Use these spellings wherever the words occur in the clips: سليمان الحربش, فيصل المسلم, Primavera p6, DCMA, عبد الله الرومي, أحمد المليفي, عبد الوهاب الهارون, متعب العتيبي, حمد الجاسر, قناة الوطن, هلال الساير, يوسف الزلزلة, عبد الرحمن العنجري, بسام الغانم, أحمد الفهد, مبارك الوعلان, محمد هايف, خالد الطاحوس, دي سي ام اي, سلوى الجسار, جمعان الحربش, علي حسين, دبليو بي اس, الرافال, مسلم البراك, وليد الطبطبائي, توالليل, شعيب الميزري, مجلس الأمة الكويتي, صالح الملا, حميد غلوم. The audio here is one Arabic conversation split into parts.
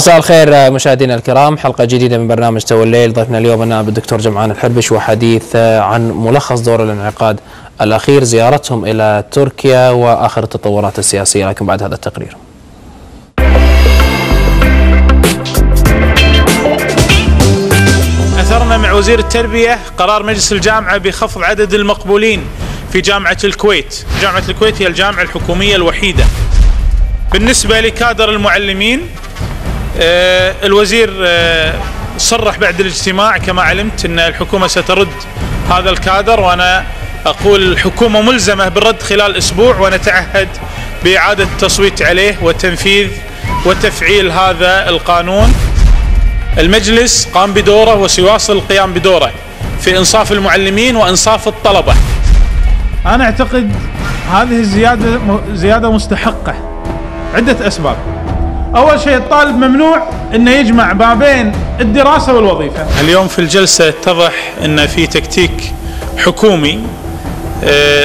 مساء الخير مشاهدينا الكرام، حلقة جديدة من برنامج توالليل. ضيفنا اليوم النائب الدكتور جمعان الحربش، وحديث عن ملخص دور الانعقاد الأخير، زيارتهم إلى تركيا وآخر التطورات السياسية، لكن بعد هذا التقرير. أثرنا مع وزير التربية قرار مجلس الجامعة بخفض عدد المقبولين في جامعة الكويت. جامعة الكويت هي الجامعة الحكومية الوحيدة. بالنسبة لكادر المعلمين، الوزير صرح بعد الاجتماع كما علمت أن الحكومة سترد هذا الكادر، وأنا أقول الحكومة ملزمة بالرد خلال أسبوع، ونتعهد بإعادة التصويت عليه وتنفيذ وتفعيل هذا القانون. المجلس قام بدوره وسيواصل القيام بدوره في إنصاف المعلمين وإنصاف الطلبة. أنا أعتقد هذه الزيادة زيادة مستحقة عدة أسباب. أول شيء الطالب ممنوع أنه يجمع ما بين الدراسة والوظيفة. اليوم في الجلسة اتضح أن في تكتيك حكومي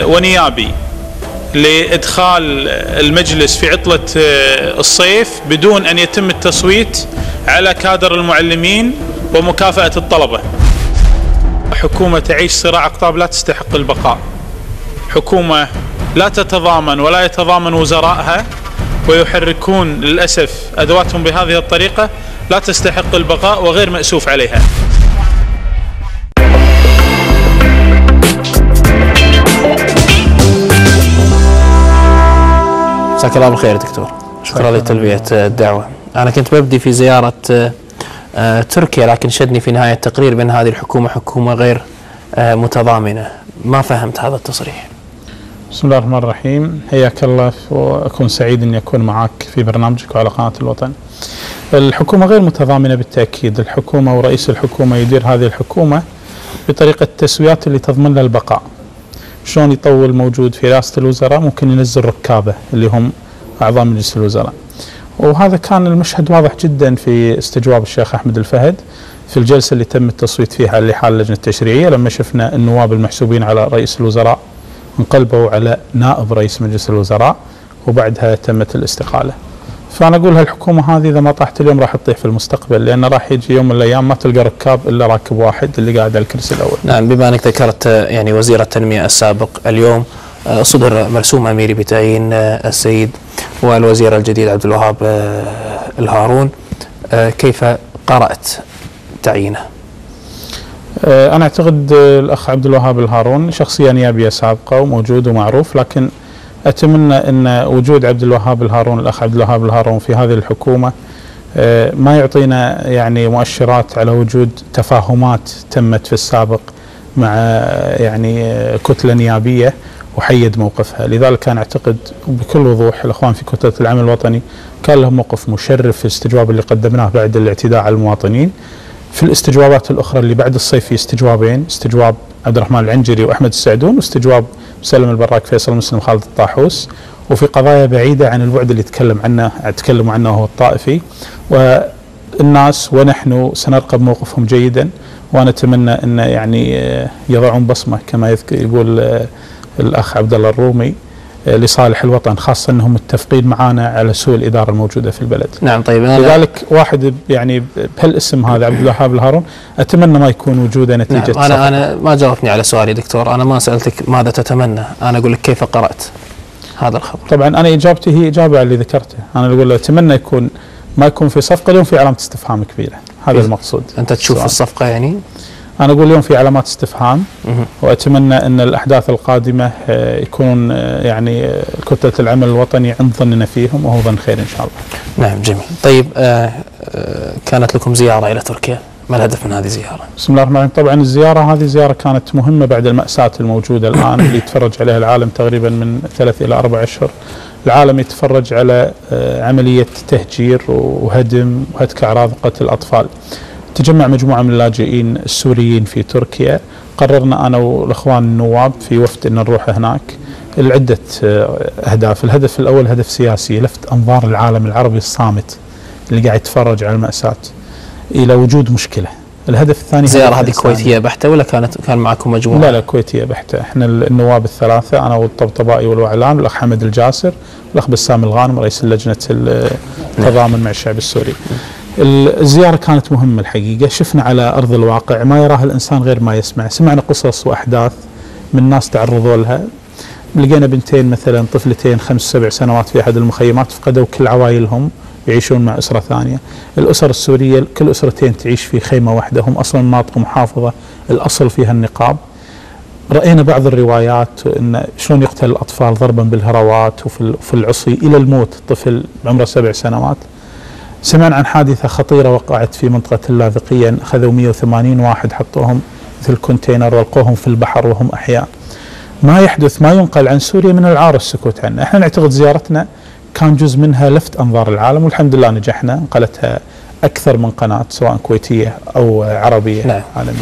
ونيابي لإدخال المجلس في عطلة الصيف بدون أن يتم التصويت على كادر المعلمين ومكافأة الطلبة. حكومة تعيش صراع أقطاب لا تستحق البقاء. حكومة لا تتضامن ولا يتضامن وزرائها ويحركون للأسف أدواتهم بهذه الطريقة، لا تستحق البقاء وغير مأسوف عليها. مساك الله بالخير دكتور، شكرا لتلبية الدعوة. أنا كنت ببدي في زيارة تركيا، لكن شدني في نهاية التقرير بأن هذه الحكومة حكومة غير متضامنة. ما فهمت هذا التصريح؟ بسم الله الرحمن الرحيم، حياك الله، وأكون سعيد أن أكون معك في برنامجك وعلى قناة الوطن. الحكومة غير متضامنة بالتأكيد. الحكومة ورئيس الحكومة يدير هذه الحكومة بطريقة التسويات اللي تضمن لها البقاء. شلون يطول موجود في رئاسة الوزراء؟ ممكن ينزل ركابه اللي هم أعضاء مجلس الوزراء، وهذا كان المشهد واضح جدا في استجواب الشيخ أحمد الفهد في الجلسة اللي تم التصويت فيها لحال اللجنة التشريعية، لما شفنا النواب المحسوبين على رئيس الوزراء انقلبوا على نائب رئيس مجلس الوزراء، وبعدها تمت الاستقالة. فأنا أقول هالحكومة هذه إذا ما طاحت اليوم راح تطيح في المستقبل، لأن راح يجي يوم من الأيام ما تلقى ركاب إلا راكب واحد اللي قاعد على الكرسي الأول. نعم، بما أنك ذكرت يعني وزير التنمية السابق، اليوم صدر مرسوم أميري بتعيين السيد والوزير الجديد عبد الوهاب الهارون، كيف قرأت تعيينه؟ أنا أعتقد الأخ عبد الوهاب الهارون شخصية نيابية سابقة وموجود ومعروف، لكن أتمنى أن وجود عبد الوهاب الهارون الأخ عبد الوهاب الهارون في هذه الحكومة ما يعطينا يعني مؤشرات على وجود تفاهمات تمت في السابق مع يعني كتلة نيابية وحيد موقفها. لذلك كان أعتقد بكل وضوح الأخوان في كتلة العمل الوطني كان لهم موقف مشرف في الاستجواب اللي قدمناه بعد الاعتداء على المواطنين. في الاستجوابات الأخرى اللي بعد الصيف، في استجوابين، استجواب عبد الرحمن العنجري وأحمد السعدون، واستجواب مسلم البراك فيصل المسلم خالد الطاحوس، وفي قضايا بعيدة عن البعد اللي تكلموا عنه هو الطائفي. والناس ونحن سنرقب موقفهم جيدا، ونتمنى أن يعني يضعون بصمة كما يقول الأخ عبد الله الرومي لصالح الوطن، خاصة أنهم متفقين معانا على سوء الإدارة الموجودة في البلد. نعم طيب. لذلك واحد يعني بهالاسم هذا عبد الوهاب الهارون أتمنى ما يكون وجوده نتيجة. نعم. أنا ما جاوبتني على سؤالي دكتور، أنا ما سألتك ماذا تتمنى، أنا أقول لك كيف قرأت هذا الخبر. طبعا أنا إجابتي هي إجابة على اللي ذكرته. أنا أقول أتمنى يكون ما يكون في صفقة اليوم في علامة استفهام كبيرة، هذا المقصود. أنت تشوف سؤال. الصفقة يعني؟ أنا أقول اليوم في علامات استفهام، وأتمنى أن الأحداث القادمة يكون يعني كتلة العمل الوطني عند ظننا فيهم، وهو ظن خير إن شاء الله. نعم جميل. طيب كانت لكم زيارة إلى تركيا، ما الهدف من هذه الزيارة؟ بسم الله الرحمن الرحيم. طبعا الزيارة كانت مهمة بعد المأساة الموجودة الآن اللي يتفرج عليها العالم تقريبا من 3 إلى 4 أشهر. العالم يتفرج على عملية تهجير وهدم وهتك أعراض قتل الأطفال. تجمع مجموعة من اللاجئين السوريين في تركيا، قررنا أنا والأخوان النواب في وفد أن نروح هناك لعدة أهداف. الهدف الأول هدف سياسي، لفت أنظار العالم العربي الصامت اللي قاعد يتفرج على المأساة إلى وجود مشكلة. الهدف الثاني، زيارة هذه كويتية بحتة ولا كان معكم مجموعة؟ لا كويتية بحتة، احنا النواب الثلاثة، أنا والطبطبائي والوعلان والأخ حمد الجاسر والأخ بسام الغانم رئيس اللجنة التضامن مع الشعب السوري. الزيارة كانت مهمة الحقيقة، شفنا على أرض الواقع ما يراه الإنسان غير ما يسمع، سمعنا قصص وأحداث من ناس تعرضوا لها. لقينا بنتين مثلا، طفلتين 5 و7 سنوات في أحد المخيمات فقدوا كل عوائلهم يعيشون مع أسرة ثانية. الأسر السورية كل أسرتين تعيش في خيمة واحدة، هم أصلا مناطق محافظة الأصل فيها النقاب. رأينا بعض الروايات أن شلون يقتل الأطفال ضربا بالهروات وفي العصي إلى الموت، طفل عمره 7 سنوات. سمعنا عن حادثة خطيرة وقعت في منطقة اللاذقية، أخذوا 180 واحد حطوهم مثل كونتينر ولقوهم في البحر وهم أحياء. ما يحدث ما ينقل عن سوريا من العار السكوت عنه. احنا نعتقد زيارتنا كان جزء منها لفت أنظار العالم، والحمد لله نجحنا، انقلتها أكثر من قناة سواء كويتية أو عربية نعم. عالمية.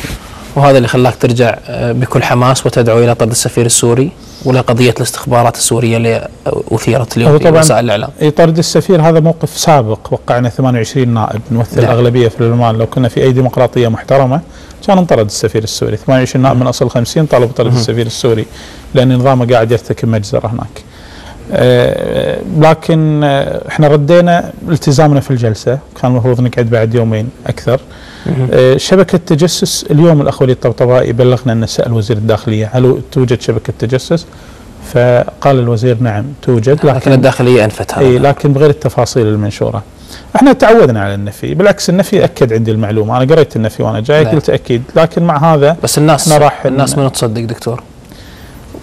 وهذا اللي خلاك ترجع بكل حماس وتدعو إلى طرد السفير السوري ولا قضية الاستخبارات السورية اللي أثيرت اليوم في وسائل الإعلام؟ طرد السفير هذا موقف سابق، وقعنا 28 نائب نمثل الأغلبية في البرلمان، لو كنا في أي ديمقراطية محترمة كان انطرد السفير السوري. 28 نائب من أصل 50 طالبوا طرد السفير السوري لأن نظامه قاعد يرتكب مجزرة هناك. لكن احنا ردينا التزامنا في الجلسة، كان المفروض نقعد بعد يومين أكثر. شبكة تجسس اليوم الأخ وليد الطبطبائي بلغنا أن سأل وزير الداخلية هل توجد شبكة تجسس، فقال الوزير نعم توجد، لكن الداخلية أنفتها لكن بغير التفاصيل المنشورة. احنا تعودنا على النفي، بالعكس النفي أكد عندي المعلومة، أنا قريت النفي وأنا جاي قلت أكيد، لكن مع هذا بس الناس ما تصدق دكتور.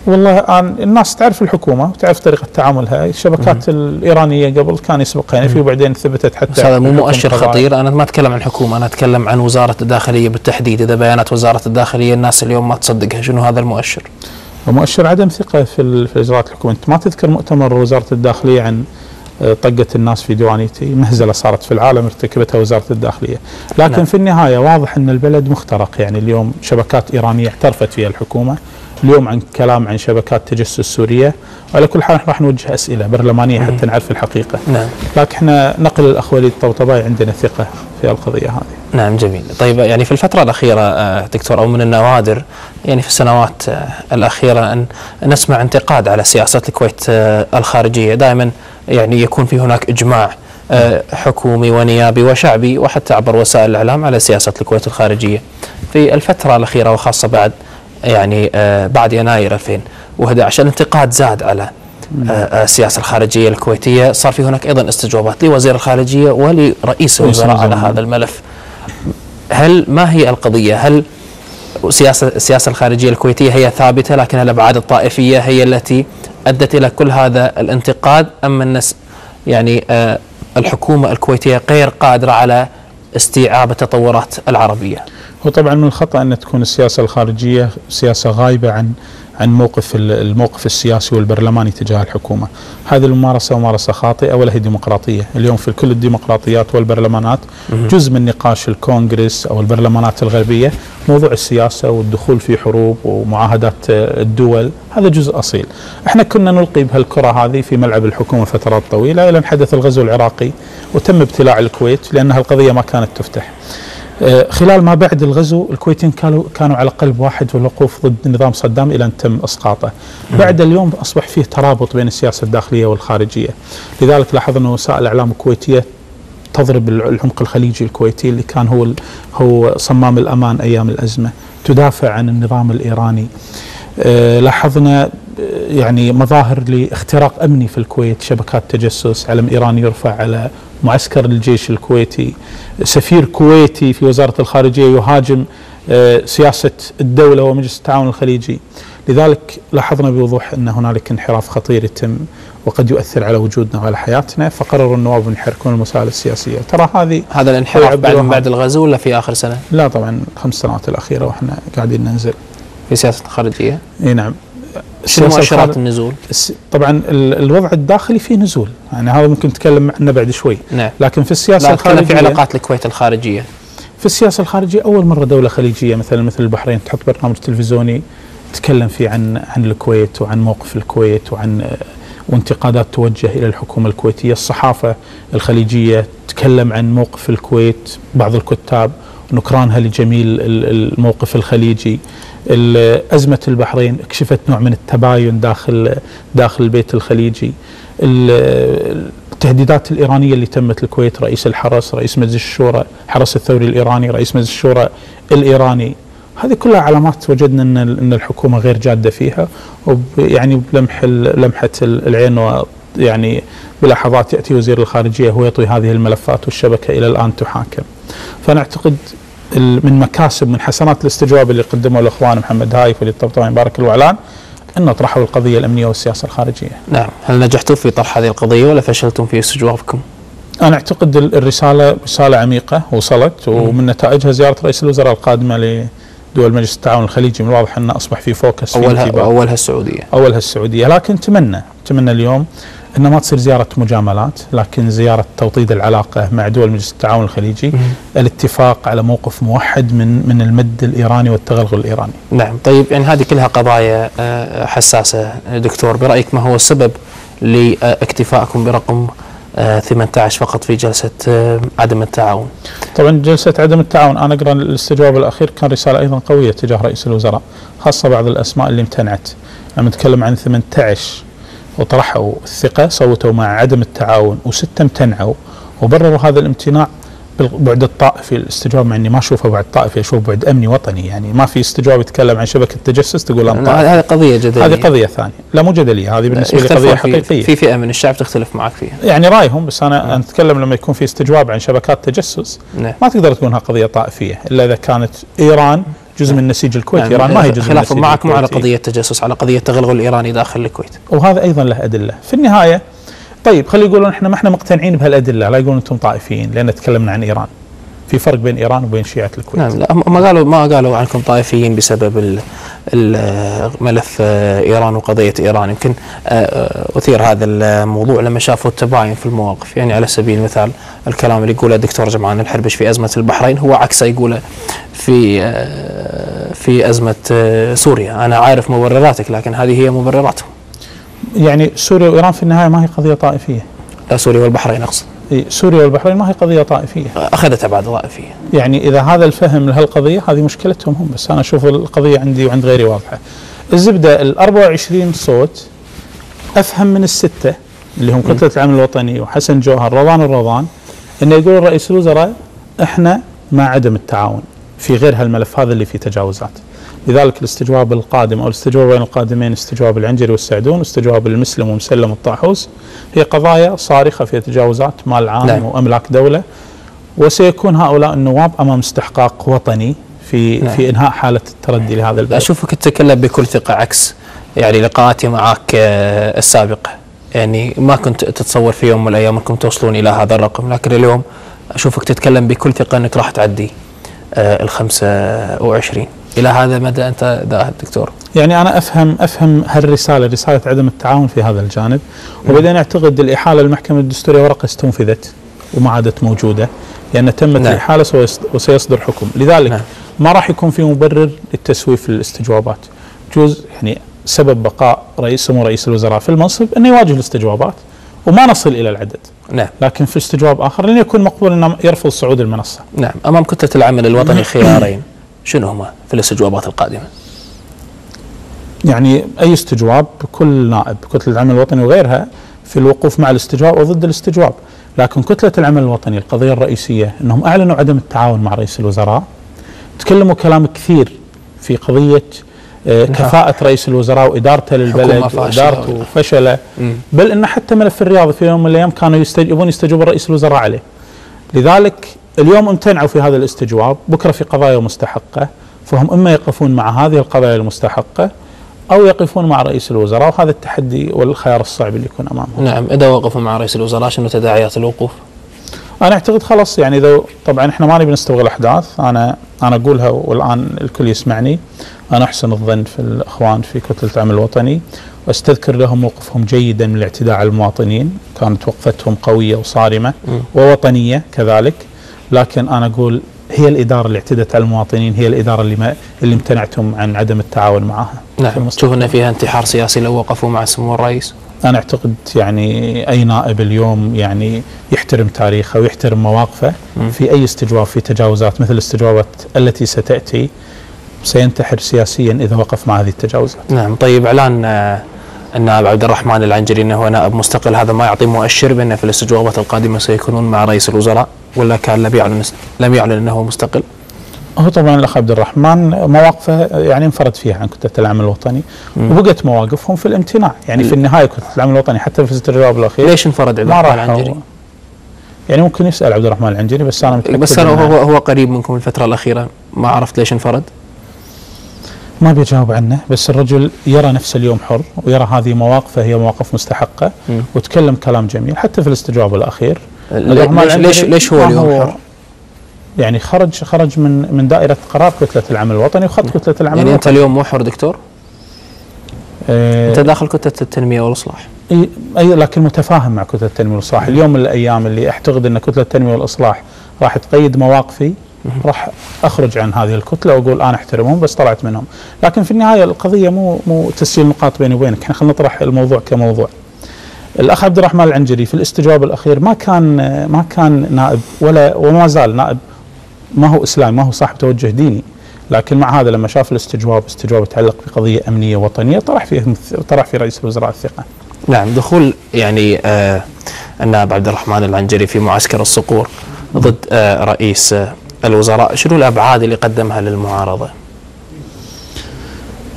والله الناس تعرف الحكومة وتعرف طريقة تعاملها، الشبكات الإيرانية قبل كان يسبقها نفي وبعدين ثبتت حتى. بس هذا مو مؤشر خطير، أنا ما أتكلم عن الحكومة، أنا أتكلم عن وزارة الداخلية بالتحديد. إذا بيانات وزارة الداخلية الناس اليوم ما تصدقها، شنو هذا المؤشر؟ مؤشر عدم ثقة في الإجراءات الحكومية. أنت ما تذكر مؤتمر وزارة الداخلية عن طقة الناس في ديوانيتي، مهزلة صارت في العالم ارتكبتها وزارة الداخلية، لكن نعم. في النهاية واضح أن البلد مخترق، يعني اليوم شبكات إيرانية اعترفت فيها الحكومة، اليوم عن كلام عن شبكات تجسس سورية. وعلى كل حال راح نوجه أسئلة برلمانية حتى نعرف الحقيقة نعم. لكن احنا نقل الأخ وليد الطبطبائي عندنا ثقة في القضية هذه. نعم جميل. طيب يعني في الفترة الأخيرة دكتور أو من النوادر يعني في السنوات الأخيرة أن نسمع انتقاد على سياسات الكويت الخارجية، دائما يعني يكون في هناك إجماع حكومي ونيابي وشعبي وحتى عبر وسائل الإعلام على سياسات الكويت الخارجية. في الفترة الأخيرة وخاصة بعد يعني بعد يناير 2011 الانتقاد زاد على السياسة الخارجية الكويتية، صار في هناك أيضا استجوابات لوزير الخارجية ولرئيس الوزراء على هذا الملف. هل ما هي القضية؟ هل السياسة الخارجية الكويتية هي ثابتة لكن الأبعاد الطائفية هي التي أدت إلى كل هذا الانتقاد، أم الناس يعني الحكومة الكويتية غير قادرة على استيعاب التطورات العربية؟ وطبعا من الخطأ أن تكون السياسة الخارجية سياسة غايبة عن الموقف السياسي والبرلماني تجاه الحكومة. هذه الممارسة ممارسة خاطئة ولا هي ديمقراطية. اليوم في كل الديمقراطيات والبرلمانات جزء من نقاش الكونغرس أو البرلمانات الغربية موضوع السياسة والدخول في حروب ومعاهدات الدول، هذا جزء أصيل. احنا كنا نلقي بهالكرة هذه في ملعب الحكومة فترات طويلة إلى أن حدث الغزو العراقي وتم ابتلاع الكويت لأنها القضية ما كانت تفتح. خلال ما بعد الغزو الكويتين كانوا على قلب واحد والوقوف ضد نظام صدام إلى أن تم إسقاطه. بعد اليوم أصبح فيه ترابط بين السياسة الداخلية والخارجية، لذلك لاحظنا وسائل الإعلام الكويتية تضرب العمق الخليجي الكويتي اللي كان هو صمام الأمان أيام الأزمة، تدافع عن النظام الإيراني. لاحظنا يعني مظاهر لاختراق أمني في الكويت، شبكات تجسس، علم إيراني يرفع على معسكر الجيش الكويتي، سفير كويتي في وزارة الخارجية يهاجم سياسة الدولة ومجلس التعاون الخليجي. لذلك لاحظنا بوضوح أن هنالك انحراف خطير يتم وقد يؤثر على وجودنا وعلى حياتنا، فقرروا النواب أن يحركون المسائل السياسية. ترى هذا الانحراف بعد الغزو ولا في آخر سنة؟ لا طبعا 5 سنوات الأخيرة وإحنا قاعدين ننزل في سياسة الخارجية. اي نعم. شنو مؤشرات النزول؟ طبعا الوضع الداخلي فيه نزول، يعني هذا ممكن نتكلم عنه بعد شوي نعم. لكن في السياسة الخارجية، في علاقات الكويت الخارجية، في السياسة الخارجية أول مرة دولة خليجية مثل البحرين تحط برنامج تلفزيوني تتكلم فيه عن الكويت وعن موقف الكويت وانتقادات توجه إلى الحكومة الكويتية. الصحافة الخليجية تتكلم عن موقف الكويت، بعض الكتاب نكرانها لجميل الموقف الخليجي. أزمة البحرين اكشفت نوع من التباين داخل البيت الخليجي. التهديدات الإيرانية اللي تمت الكويت، رئيس الحرس، رئيس مجلس الشورى، الحرس الثوري الإيراني، رئيس مجلس الشورى الإيراني، هذه كلها علامات وجدنا ان الحكومه غير جاده فيها، ويعني لمحه العين، ويعني بلحظات ياتي وزير الخارجيه هو يطوي هذه الملفات والشبكه الى الان تحاكم. فانا اعتقد من مكاسب، من حسنات الاستجواب اللي قدموا الاخوان محمد هايف وليد الطبطبائي مبارك الوعلان ان طرحوا القضيه الامنيه والسياسه الخارجيه. نعم، هل نجحتم في طرح هذه القضيه ولا فشلتم في استجوابكم؟ أنا أعتقد الرسالة رسالة عميقة وصلت، ومن نتائجها زيارة رئيس الوزراء القادمة لدول مجلس التعاون الخليجي، من الواضح أنه أصبح في فوكس، أولها السعودية، لكن أتمنى اليوم أن ما تصير زيارة مجاملات، لكن زيارة توطيد العلاقة مع دول مجلس التعاون الخليجي، الاتفاق على موقف موحد من المد الإيراني والتغلغل الإيراني. نعم، طيب، يعني هذه كلها قضايا حساسة دكتور، برأيك ما هو السبب لاكتفائكم برقم 18 فقط في جلسة عدم التعاون؟ طبعا جلسة عدم التعاون، أنا أقرأ الاستجواب الأخير كان رسالة أيضا قوية تجاه رئيس الوزراء، خاصة بعض الأسماء اللي امتنعت. أنا نتكلم عن 18 وطرحوا الثقة، صوتوا مع عدم التعاون، وستة امتنعوا وبرروا هذا الامتناع بالبعد الطائفي. الاستجواب مع اني ما اشوفه بعد طائفي، اشوف بعد امني وطني، يعني ما في استجواب يتكلم عن شبكه تجسس تقول ان طائفي، هذه قضيه جدليه، هذه قضيه ثانيه، لا مو جدليه، هذه بالنسبه لي قضيه حقيقيه، في فئه من الشعب تختلف معك فيها، يعني رايهم، بس انا اتكلم لما يكون في استجواب عن شبكات تجسس ما تقدر تكون انها قضيه طائفيه الا اذا كانت ايران جزء من النسيج الكويتي. ايران ما هي جزء من النسيج، خلاف معك مو على قضيه تجسس، على قضيه تغلغل الايراني داخل الكويت، وهذا ايضا له ادله في النهايه. طيب خلي يقولون احنا ما احنا مقتنعين بهالادله، لا يقولون انتم طائفيين لان تكلمنا عن ايران. في فرق بين ايران وبين شيعه الكويت. نعم، لا ما قالوا عنكم طائفيين بسبب ملف ايران وقضيه ايران. يمكن اثير هذا الموضوع لما شافوا التباين في المواقف، يعني على سبيل المثال الكلام اللي يقوله الدكتور جمعان الحربش في ازمه البحرين هو عكسه يقوله في ازمه سوريا. انا عارف مبرراتك لكن هذه هي مبرراتهم. يعني سوريا وإيران في النهاية ما هي قضية طائفية. لا، سوريا والبحرين أقصد. سوريا والبحرين ما هي قضية طائفية. أخذتها بعد طائفية. يعني إذا هذا الفهم لهالقضية، هذه مشكلتهم هم، بس أنا أشوف القضية عندي وعند غيري واضحة. الزبدة ال 24 صوت أفهم من الستة اللي هم كتلة العمل الوطني وحسن جوهر رضوان الرضوان إنه يقول رئيس الوزراء إحنا مع عدم التعاون في غير هالملف هذا اللي فيه تجاوزات. لذلك الاستجواب القادم او الاستجواب بين القادمين، استجواب العنجري والسعدون واستجواب المسلم ومسلم الطاحوس، هي قضايا صارخه فيها تجاوزات مال عام واملاك دوله، وسيكون هؤلاء النواب امام استحقاق وطني في انهاء حاله التردي لهذا البلد. اشوفك تتكلم بكل ثقه عكس يعني لقاءاتي معك السابقه، يعني ما كنت تتصور في يوم من الايام انكم توصلون الى هذا الرقم، لكن اليوم اشوفك تتكلم بكل ثقه انك راح تعدي ال 25. إلى هذا مدى أنت ذاهب دكتور؟ يعني أنا أفهم هالرسالة، رسالة عدم التعاون في هذا الجانب، وبعدين أعتقد الإحالة للمحكمة الدستورية ورقة استنفذت وما عادت موجودة، لأن تمت الإحالة وسيصدر حكم، لذلك ما راح يكون في مبرر للتسويف للاستجوابات. جزء يعني سبب بقاء سمو رئيس الوزراء في المنصب أنه يواجه الاستجوابات وما نصل إلى العدد. نعم. لكن في استجواب آخر لن يكون مقبول أنه يرفض صعود المنصة. نعم، أمام كتلة العمل الوطني خيارين. شنو هما في الاستجوابات القادمة؟ يعني أي استجواب كل نائب كتلة العمل الوطني وغيرها في الوقوف مع الاستجواب وضد الاستجواب، لكن كتلة العمل الوطني القضية الرئيسية أنهم أعلنوا عدم التعاون مع رئيس الوزراء، تكلموا كلام كثير في قضية كفاءة رئيس الوزراء وإدارته للبلد وإدارته وفشله، بل أن حتى ملف الرياض في يوم من الأيام كانوا يستجوبون رئيس الوزراء عليه. لذلك اليوم امتنعوا في هذا الاستجواب، بكرة في قضايا مستحقة، فهم إما يقفون مع هذه القضايا المستحقة أو يقفون مع رئيس الوزراء، وهذا التحدي والخيار الصعب اللي يكون أمامهم. نعم، إذا وقفوا مع رئيس الوزراء شنو تداعيات الوقوف؟ أنا أعتقد خلاص، يعني إذا طبعا إحنا ما نبي نستبغل الأحداث، أنا أقولها والآن الكل يسمعني، أنا أحسن الظن في الإخوان في كتلة العمل الوطني، واستذكر لهم موقفهم جيدا من الاعتداء على المواطنين، كانت وقفتهم قوية وصارمة ووطنية كذلك. لكن أنا أقول هي الإدارة اللي اعتدت على المواطنين، هي الإدارة اللي امتنعتم عن عدم التعاون معها. نعم، تشوف أن فيها انتحار سياسي لو وقفوا مع سمو الرئيس؟ أنا أعتقد يعني أي نائب اليوم يعني يحترم تاريخه ويحترم مواقفه في أي استجواب في تجاوزات مثل الاستجوابات التي ستأتي سينتحر سياسيا إذا وقف مع هذه التجاوزات. نعم، طيب إعلان النائب عبد الرحمن العنجري انه هو نائب مستقل، هذا ما يعطي مؤشر بانه في الاستجوابات القادمه سيكونون مع رئيس الوزراء، ولا كان لم يعلن انه مستقل؟ هو طبعا الاخ عبد الرحمن مواقفه يعني انفرد فيها عن كتله العمل الوطني، وبقت مواقفهم في الامتناع، يعني في النهايه كتله العمل الوطني حتى في الاستجواب الاخير ليش انفرد عبد الرحمن العنجري؟ يعني ممكن يسال عبد الرحمن العنجري، بس انا متاكد بس أنا هو قريب منكم الفتره الاخيره، ما عرفت ليش انفرد؟ ما بيجاوب عنه، بس الرجل يرى نفسه اليوم حر، ويرى هذه مواقفه هي مواقف مستحقه، وتكلم كلام جميل حتى في الاستجواب الاخير. ليش هو اليوم حر؟ يعني خرج من دائره قرار كتله العمل الوطني وخط كتله العمل يعني الوطني. انت اليوم مو حر دكتور؟ انت داخل كتله التنميه والاصلاح. اي لكن متفاهم مع كتله التنميه والاصلاح، اليوم من الايام اللي اعتقد ان كتله التنميه والاصلاح راح تقيد مواقفي راح اخرج عن هذه الكتله واقول انا احترمهم بس طلعت منهم، لكن في النهايه القضيه مو تسجيل نقاط بيني وبينك، احنا خلينا نطرح الموضوع كموضوع. الاخ عبد الرحمن العنجري في الاستجواب الاخير ما كان نائب ولا وما زال نائب، ما هو اسلامي، ما هو صاحب توجه ديني، لكن مع هذا لما شاف الاستجواب يتعلق بقضيه امنيه وطنيه طرح في رئيس الوزراء الثقه. نعم، دخول يعني النائب عبد الرحمن العنجري في معسكر الصقور ضد رئيس الوزراء، شنو الابعاد اللي قدمها للمعارضه؟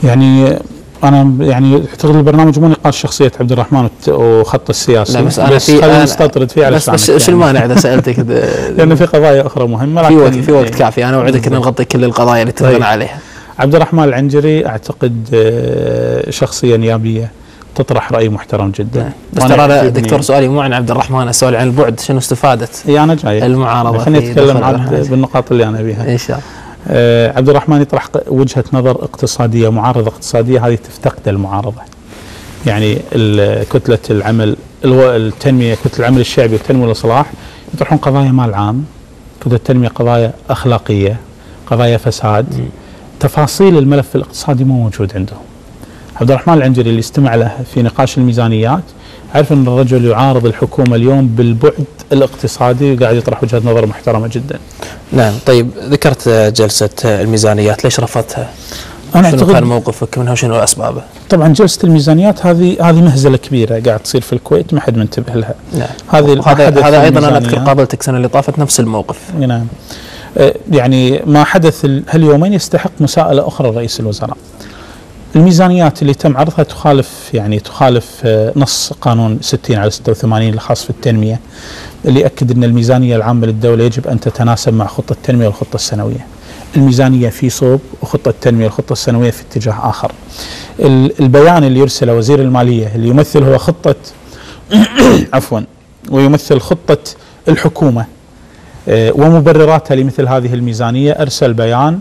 يعني انا يعني اعتقد البرنامج مو نقاش شخصيه عبد الرحمن وخط السياسي، لا بس انا خلينا نستطرد فيه على الشعب. بس شو المانع اذا سالتك؟ لانه في قضايا اخرى مهمه في وقت كافي، انا اوعدك ان نغطي كل القضايا اللي تبنى عليها. عبد الرحمن العنجري اعتقد شخصيه نيابيه تطرح راي محترم جدا. نعم. بس ترى دكتور سؤالي مو عن عبد الرحمن، سؤالي عن البعد، شنو استفاده المعارضه؟ خليني اتكلم عن بالنقاط اللي انا بيها ان شاء الله. عبد الرحمن يطرح وجهه نظر اقتصاديه، معارضه اقتصاديه، هذه تفتقد المعارضه. يعني كتله العمل التنميه، كتله العمل الشعبي والتنميه والاصلاح يطرحون قضايا مال عام، كتله التنميه قضايا اخلاقيه، قضايا فساد، تفاصيل الملف الاقتصادي مو موجود عندهم. عبد الرحمن العنجري اللي استمع له في نقاش الميزانيات عرف ان الرجل يعارض الحكومه اليوم بالبعد الاقتصادي وقاعد يطرح وجهه نظر محترمه جدا. نعم، طيب ذكرت جلسه الميزانيات، ليش رفضتها؟ انا اعتقد شنو كان موقفك منها وشنو اسبابه؟ طبعا جلسه الميزانيات هذه مهزله كبيره قاعد تصير في الكويت ما حد منتبه لها. نعم، هذا ايضا انا اذكر قابلتك السنه اللي طافت نفس الموقف. نعم، يعني ما حدث هاليومين يستحق مساءله اخرى لرئيس الوزراء. الميزانيات اللي تم عرضها تخالف نص قانون 60/86 الخاص في التنمية، اللي أكد أن الميزانية العامة للدولة يجب أن تتناسب مع خطة التنمية والخطة السنوية. الميزانية في صوب وخطة التنمية والخطة السنوية في اتجاه آخر. البيان اللي يرسله وزير المالية اللي يمثل هو خطة عفوا ويمثل خطة الحكومة ومبرراتها لمثل هذه الميزانية، أرسل بيان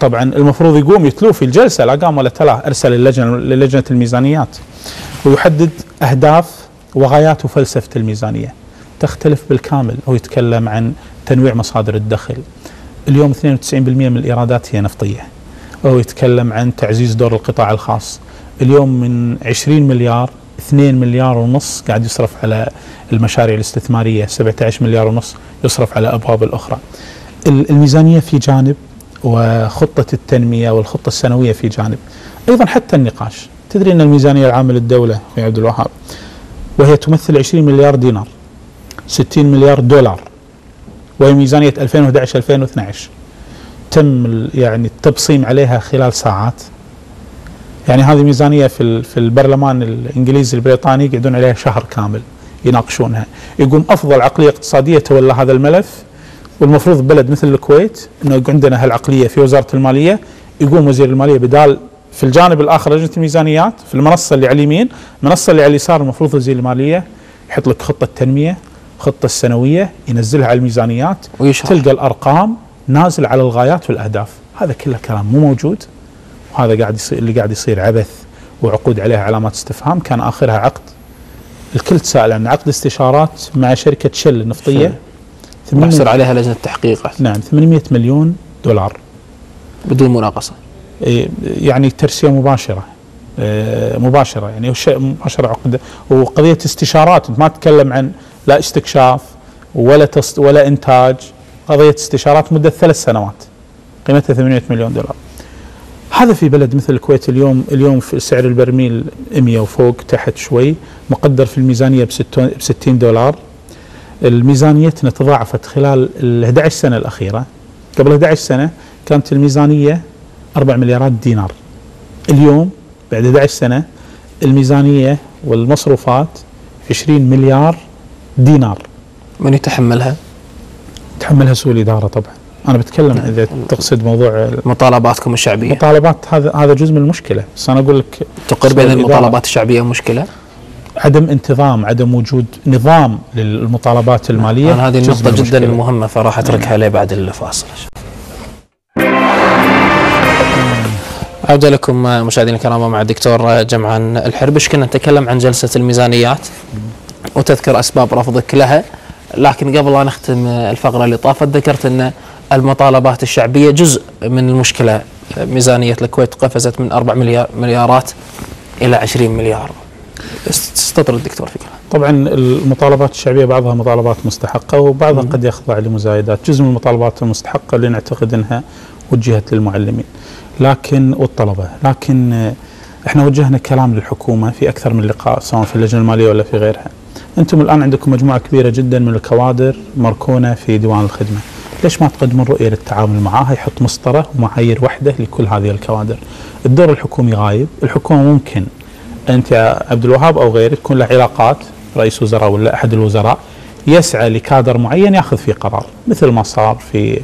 طبعا المفروض يقوم يتلو في الجلسه، لا قام ولا تلاه، ارسل للجنه الميزانيات ويحدد اهداف وغايات وفلسفه الميزانيه تختلف بالكامل. هو يتكلم عن تنويع مصادر الدخل، اليوم 92% من الايرادات هي نفطيه، وهو يتكلم عن تعزيز دور القطاع الخاص، اليوم من 20 مليار 2.5 مليار قاعد يصرف على المشاريع الاستثماريه، 17.5 مليار يصرف على ابواب الاخرى. الميزانيه في جانب وخطة التنمية والخطة السنوية في جانب. أيضا حتى النقاش، تدري أن الميزانية العامة للدولة يا عبد الوهاب وهي تمثل 20 مليار دينار 60 مليار دولار، وهي ميزانية 2011-2012 تم يعني التبصيم عليها خلال ساعات. يعني هذه ميزانية في البرلمان الإنجليزي البريطاني يقعدون عليها شهر كامل يناقشونها، يقوم أفضل عقلية اقتصادية تولى هذا الملف، والمفروض بلد مثل الكويت انه عندنا هالعقليه في وزاره الماليه، يقوم وزير الماليه بدال في الجانب الاخر لجنه الميزانيات في المنصه اللي على اليمين، المنصه اللي على اليسار المفروض وزير الماليه يحط لك خطه التنميه، خطه السنويه، ينزلها على الميزانيات ويشعر. تلقى الارقام نازل على الغايات والاهداف، هذا كله كلام مو موجود، وهذا قاعد يصير اللي قاعد يصير عبث وعقود عليها علامات استفهام، كان اخرها عقد الكل تساءل عن عقد استشارات مع شركه شل النفطيه محصر عليها لجنة تحقيق. نعم، 800 مليون دولار بدون مناقصة، يعني ترسية مباشرة يعني مباشرة عقد، وقضية استشارات ما تتكلم عن لا استكشاف ولا إنتاج، قضية استشارات مدة 3 سنوات قيمتها 800 مليون دولار. هذا في بلد مثل الكويت اليوم في سعر البرميل 100 وفوق تحت شوي، مقدر في الميزانية ب$60. الميزانيتنا تضاعفت خلال ال 11 سنة الأخيرة. قبل 11 سنة كانت الميزانية 4 مليارات دينار، اليوم بعد 11 سنة الميزانية والمصروفات 20 مليار دينار. من يتحملها؟ تحملها سوء الإدارة طبعا. أنا بتكلم إذا تقصد موضوع مطالباتكم الشعبية. مطالبات هذا جزء من المشكلة، بس أنا أقول لك تقر بأن المطالبات الشعبية مشكلة؟ عدم انتظام، عدم وجود نظام للمطالبات المالية. أنا هذه النقطة جدا مهمة فراح أتركها لي بعد الفاصل. عودة لكم مشاهدينا الكرام مع الدكتور جمعان الحربش. كنا نتكلم عن جلسة الميزانيات وتذكر أسباب رفضك لها، لكن قبل أن نختم الفقرة اللي طافت ذكرت أن المطالبات الشعبية جزء من المشكلة. ميزانية الكويت قفزت من 4 مليارات إلى 20 مليار. استطرد الدكتور فكرة. طبعا المطالبات الشعبية بعضها مطالبات مستحقة وبعضها قد يخضع لمزايدات. جزء من المطالبات المستحقة اللي نعتقد أنها وجهت للمعلمين لكن والطلبة، لكن احنا وجهنا كلام للحكومة في أكثر من لقاء سواء في اللجنة المالية ولا في غيرها. أنتم الآن عندكم مجموعة كبيرة جدا من الكوادر مركونة في ديوان الخدمة، ليش ما تقدمون رؤية للتعامل معها يحط مسطرة ومعايير واحدة لكل هذه الكوادر؟ الدور الحكومي غايب. الحكومة ممكن أنت يا عبد الوهاب أو غيره تكون له علاقات، رئيس وزراء ولا أحد الوزراء يسعى لكادر معين يأخذ فيه قرار، مثل ما صار في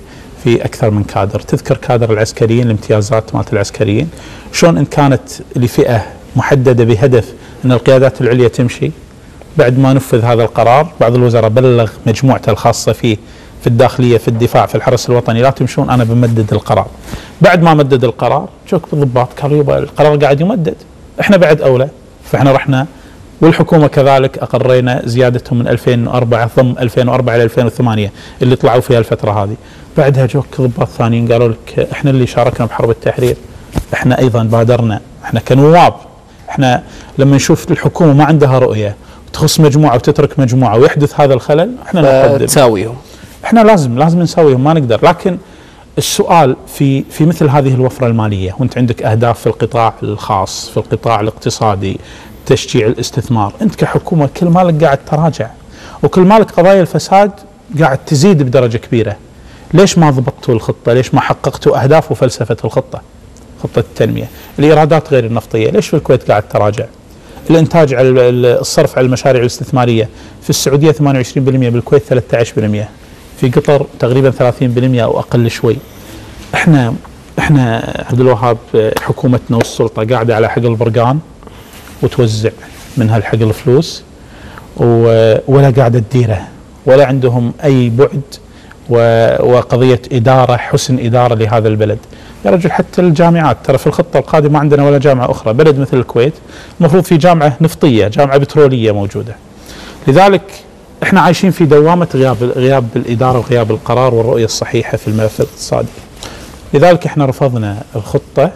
أكثر من كادر. تذكر كادر العسكريين، الامتيازات مالت العسكريين شلون إن كانت لفئة محددة بهدف أن القيادات العليا تمشي، بعد ما نفذ هذا القرار بعض الوزراء بلغ مجموعته الخاصة فيه في الداخلية في الدفاع في الحرس الوطني لا تمشون أنا بمدد القرار. بعد ما مدد القرار شوك بالضباط قالوا يبا القرار قاعد يمدد، احنا بعد أولى، فاحنا رحنا والحكومة كذلك أقرينا زيادتهم من 2004 ضم 2004 إلى 2008 اللي طلعوا فيها الفترة هذه. بعدها جوك ضباط ثانيين قالوا لك احنا اللي شاركنا بحرب التحرير، احنا أيضا بادرنا، احنا كنواب. احنا لما نشوف الحكومة ما عندها رؤية تخص مجموعة وتترك مجموعة ويحدث هذا الخلل احنا نقدم تساويهم. احنا لازم نساويهم، ما نقدر. لكن السؤال في مثل هذه الوفرة المالية وانت عندك اهداف في القطاع الخاص، في القطاع الاقتصادي، تشجيع الاستثمار، انت كحكومة كل مالك قاعد تراجع وكل مالك قضايا الفساد قاعد تزيد بدرجة كبيرة. ليش ما ضبطتوا الخطة؟ ليش ما حققتوا اهداف وفلسفة الخطة؟ خطة التنمية، الايرادات غير النفطية ليش في الكويت قاعد تراجع؟ الانتاج على الصرف على المشاريع الاستثمارية في السعودية 28%، بالكويت 13%، في قطر تقريبا 30% او اقل شوي. احنا عبد الوهاب حكومتنا والسلطة قاعدة على حق البرقان وتوزع من هالحق الفلوس ولا قاعدة تديره، ولا عندهم اي بعد وقضية إدارة، حسن إدارة لهذا البلد. يا رجل حتى الجامعات ترى في الخطة القادمة ما عندنا ولا جامعة أخرى. بلد مثل الكويت المفروض في جامعة نفطية، جامعة بترولية موجودة. لذلك احنا عايشين في دوامة غياب الإدارة وغياب القرار والرؤية الصحيحة في الملف الاقتصادي. لذلك احنا رفضنا الخطة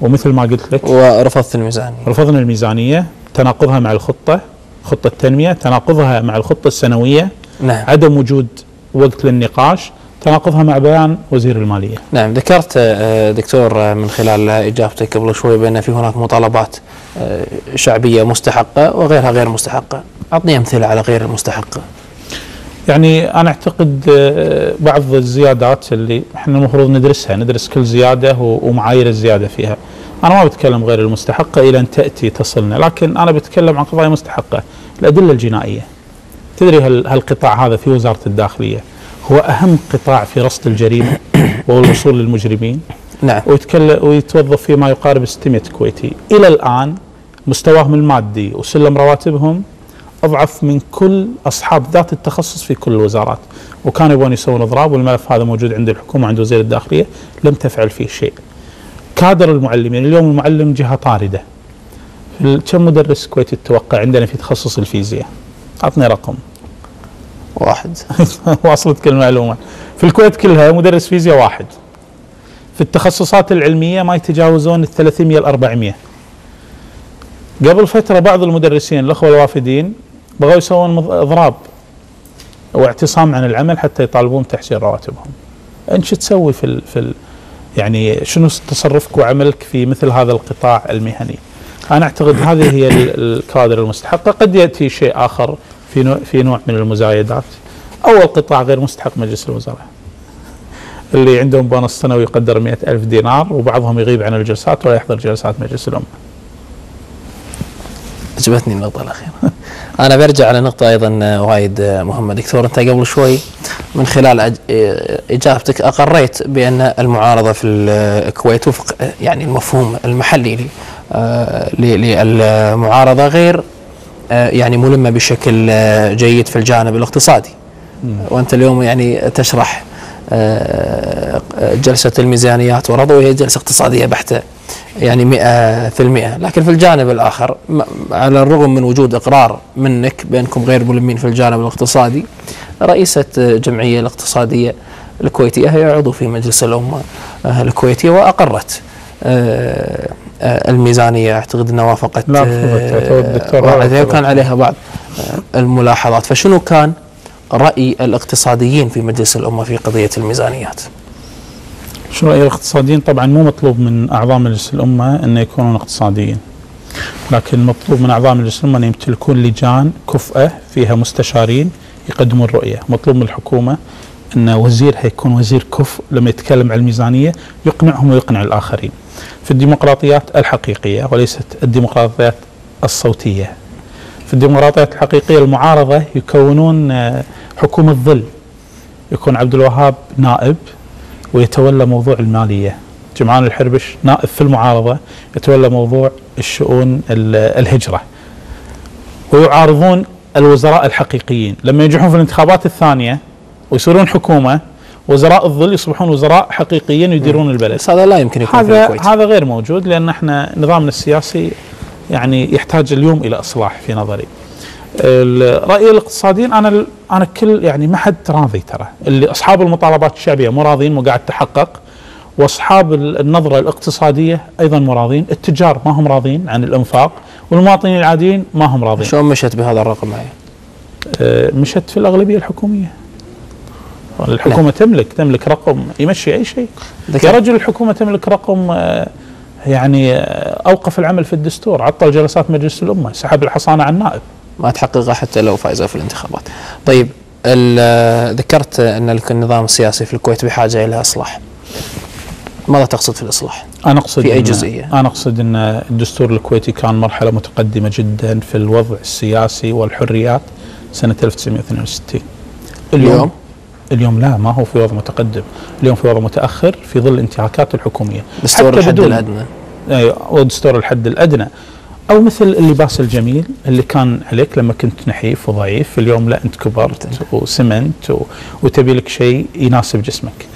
ومثل ما قلت لك ورفضت الميزانية. رفضنا الميزانية تناقضها مع الخطة، خطة التنمية تناقضها مع الخطة السنوية. نعم. عدم وجود وقت للنقاش تناقضها مع بيان وزير المالية. نعم، ذكرت دكتور من خلال إجابتك قبل شوي بأن في هناك مطالبات شعبية مستحقة وغيرها غير مستحقة. أعطني أمثلة على غير المستحقة. يعني أنا أعتقد بعض الزيادات اللي احنا المفروض ندرسها، ندرس كل زيادة ومعايير الزيادة فيها. أنا ما بتكلم غير المستحقة إلى أن تأتي تصلنا، لكن أنا بتكلم عن قضايا مستحقة. الأدلة الجنائية، تدري هالقطاع هذا في وزارة الداخلية هو أهم قطاع في رصد الجريمة والوصول للمجرمين. نعم. ويتوظف فيه ما يقارب 600 كويتي. إلى الآن مستواهم المادي وسلم رواتبهم أضعف من كل أصحاب ذات التخصص في كل الوزارات، وكانوا يبون يسوون إضراب، والملف هذا موجود عند الحكومة عند وزير الداخلية لم تفعل فيه شيء. كادر المعلمين، اليوم المعلم جهة طاردة. كم مدرس كويتي تتوقع عندنا في تخصص الفيزياء؟ أعطني رقم. 1 واصلتك المعلومة. في الكويت كلها مدرس فيزياء 1. في التخصصات العلمية ما يتجاوزون 300 إلى 400. قبل فترة بعض المدرسين الأخوة الوافدين بغوا يسوون إضراب واعتصام عن العمل حتى يطالبون بتحسين رواتبهم. أنت شو تسوي يعني شنو تصرفك وعملك في مثل هذا القطاع المهني؟ أنا أعتقد هذه هي الكوادر المستحقة. قد يأتي شيء آخر في نوع من المزايدات. أول قطاع غير مستحق مجلس الوزراء، اللي عندهم بونص سنوي يقدر 100,000 دينار وبعضهم يغيب عن الجلسات ولا يحضر جلسات مجلس الأمة. عجبتني النقطة الأخيرة. أنا برجع على نقطة أيضا وايد مهمة دكتور. أنت قبل شوي من خلال إجابتك أقريت بأن المعارضة في الكويت وفق يعني المفهوم المحلي للمعارضة غير يعني ملمة بشكل جيد في الجانب الاقتصادي. وأنت اليوم يعني تشرح جلسة الميزانيات ورضا، وهي جلسة اقتصادية بحتة يعني 100%، لكن في الجانب الآخر على الرغم من وجود إقرار منك بأنكم غير ملمين في الجانب الاقتصادي، رئيسة الجمعية الاقتصادية الكويتية هي عضو في مجلس الأمة الكويتية وأقرت الميزانية. أعتقد أنها وافقت، وكان عليها بعض الملاحظات. فشنو كان رأي الاقتصاديين في مجلس الأمة في قضية الميزانيات؟ شو رأي الاقتصاديين؟ طبعا مو مطلوب من أعضاء مجلس الأمة أن يكونون اقتصاديين، لكن مطلوب من أعضاء مجلس الأمة أن يمتلكون لجان كفءة فيها مستشارين يقدمون الرؤية. مطلوب من الحكومة أن وزيرها يكون وزير كفء لما يتكلم عن الميزانية يقنعهم ويقنع الآخرين. في الديمقراطيات الحقيقية وليست الديمقراطيات الصوتية، في الديمقراطيات الحقيقية المعارضة يكونون حكومة ظل، يكون عبد الوهاب نائب ويتولى موضوع المالية، جمعان الحربش نائب في المعارضة يتولى موضوع الشؤون الهجرة، ويعارضون الوزراء الحقيقيين. لما ينجحون في الانتخابات الثانية ويصيرون حكومة، وزراء الظل يصبحون وزراء حقيقيين ويديرون البلد. هذا لا يمكن يكون في الكويت. هذا غير موجود، لأن احنا نظامنا السياسي يعني يحتاج اليوم إلى إصلاح في نظري. رأي الاقتصاديين، أنا كل يعني ما حد راضي، ترى اللي أصحاب المطالبات الشعبية مو راضين مو قاعد تحقق، وأصحاب النظرة الاقتصادية أيضا مو راضين، التجار ما هم راضين عن الإنفاق، والمواطنين العاديين ما هم راضين. شلون مشت بهذا الرقم معي؟ مشت في الأغلبية الحكومية. الحكومة تملك رقم يمشي أي شيء. يا رجل الحكومة تملك رقم يعني أوقف العمل في الدستور، عطل جلسات مجلس الأمة، سحب الحصانة عن النائب، ما تحققها حتى لو فائزة في الانتخابات. طيب ذكرت أن النظام السياسي في الكويت بحاجة إلى إصلاح. ماذا تقصد في الإصلاح؟ أنا أقصد في أي جزئية؟ أنا أقصد أن الدستور الكويتي كان مرحلة متقدمة جدا في الوضع السياسي والحريات سنة 1962. اليوم لا، ما هو في وضع متقدم، اليوم في وضع متأخر في ظل الانتهاكات الحكومية. دستور الحد الأدنى. أيوة، ودستور الحد الأدنى، أو مثل اللباس الجميل اللي كان عليك لما كنت نحيف وضعيف، اليوم لا، أنت كبرت وسمنت وتبي لك شيء يناسب جسمك.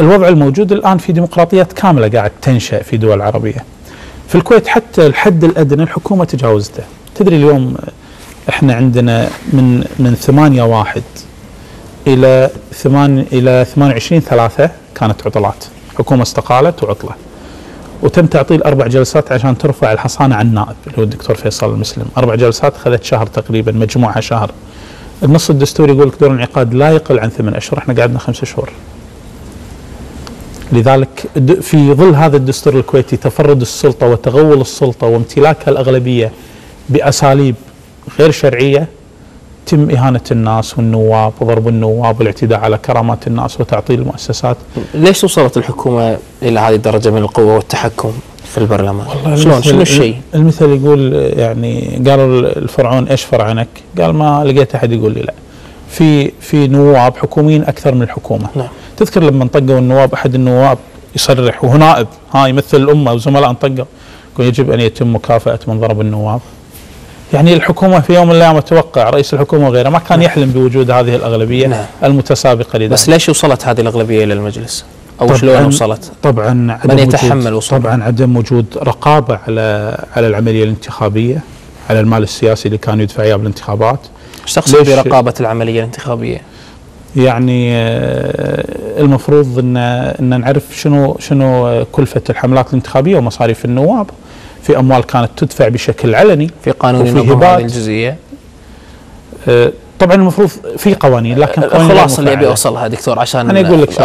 الوضع الموجود الآن في ديمقراطيات كاملة قاعد تنشأ في دول عربية. في الكويت حتى الحد الأدنى الحكومة تجاوزته. تدري اليوم إحنا عندنا من 8/1 إلى 28/3 كانت عطلات، حكومة استقالت وعطلة، وتم تعطيل 4 جلسات عشان ترفع الحصانة عن النائب اللي هو الدكتور فيصل المسلم. 4 جلسات أخذت شهر تقريبا، مجموعها شهر. النص الدستوري يقول لك دور الانعقاد لا يقل عن 8 أشهر، احنا قعدنا 5 شهور. لذلك في ظل هذا الدستور الكويتي تفرد السلطة وتغول السلطة وامتلاكها الأغلبية بأساليب غير شرعية، تم إهانة الناس والنواب وضرب النواب والاعتداء على كرامات الناس وتعطيل المؤسسات. ليش وصلت الحكومة إلى هذه الدرجة من القوة والتحكم في البرلمان؟ شلون؟ شنو الشيء؟ المثل يقول يعني قالوا الفرعون ايش فرعنك؟ قال ما لقيت أحد يقول لي لا. في نواب حكوميين أكثر من الحكومة. نعم. تذكر لما انطقوا النواب، أحد النواب يصرح وهو نائب يمثل الأمة وزملاء انطقوا، يقول يجب أن يتم مكافأة من ضرب النواب. يعني الحكومة في يوم من الأيام أتوقع رئيس الحكومة وغيره ما كان يحلم بوجود هذه الأغلبية المتسابقة لذلك. بس ليش وصلت هذه الأغلبية إلى المجلس؟ أو شلون وصلت؟ طبعا من يتحمل وصول؟ طبعا عدم وجود رقابة على العملية الانتخابية، على المال السياسي اللي كان يدفع إياه بالانتخابات. ايش تقصد برقابة العملية الانتخابية؟ يعني المفروض أن نعرف شنو كلفة الحملات الانتخابية ومصاريف النواب. في أموال كانت تدفع بشكل علني في قانون النظام هذه الجزئية. طبعا المفروض في قوانين، لكن خلاص اللي ابي اوصلها دكتور عشان انا اقول لك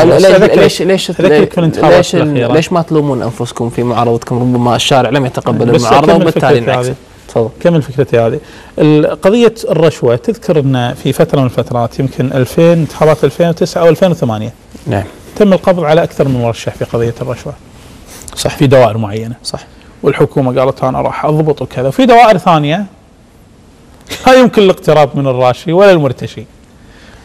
ليش ما تلومون انفسكم في معارضتكم؟ ربما الشارع لم يتقبل المعارضه وبالتالي انعكست. تفضل كمل فكرتي هذه. قضيه الرشوه، تذكر ان في فتره من الفترات يمكن 2000 انتخابات 2009 او 2008 نعم تم القبض على اكثر من مرشح في قضيه الرشوه. صح، في دوائر معينه. صح، والحكومه قالت انا راح اضبط وكذا، وفي دوائر ثانيه لا يمكن الاقتراب من الراشي ولا المرتشي.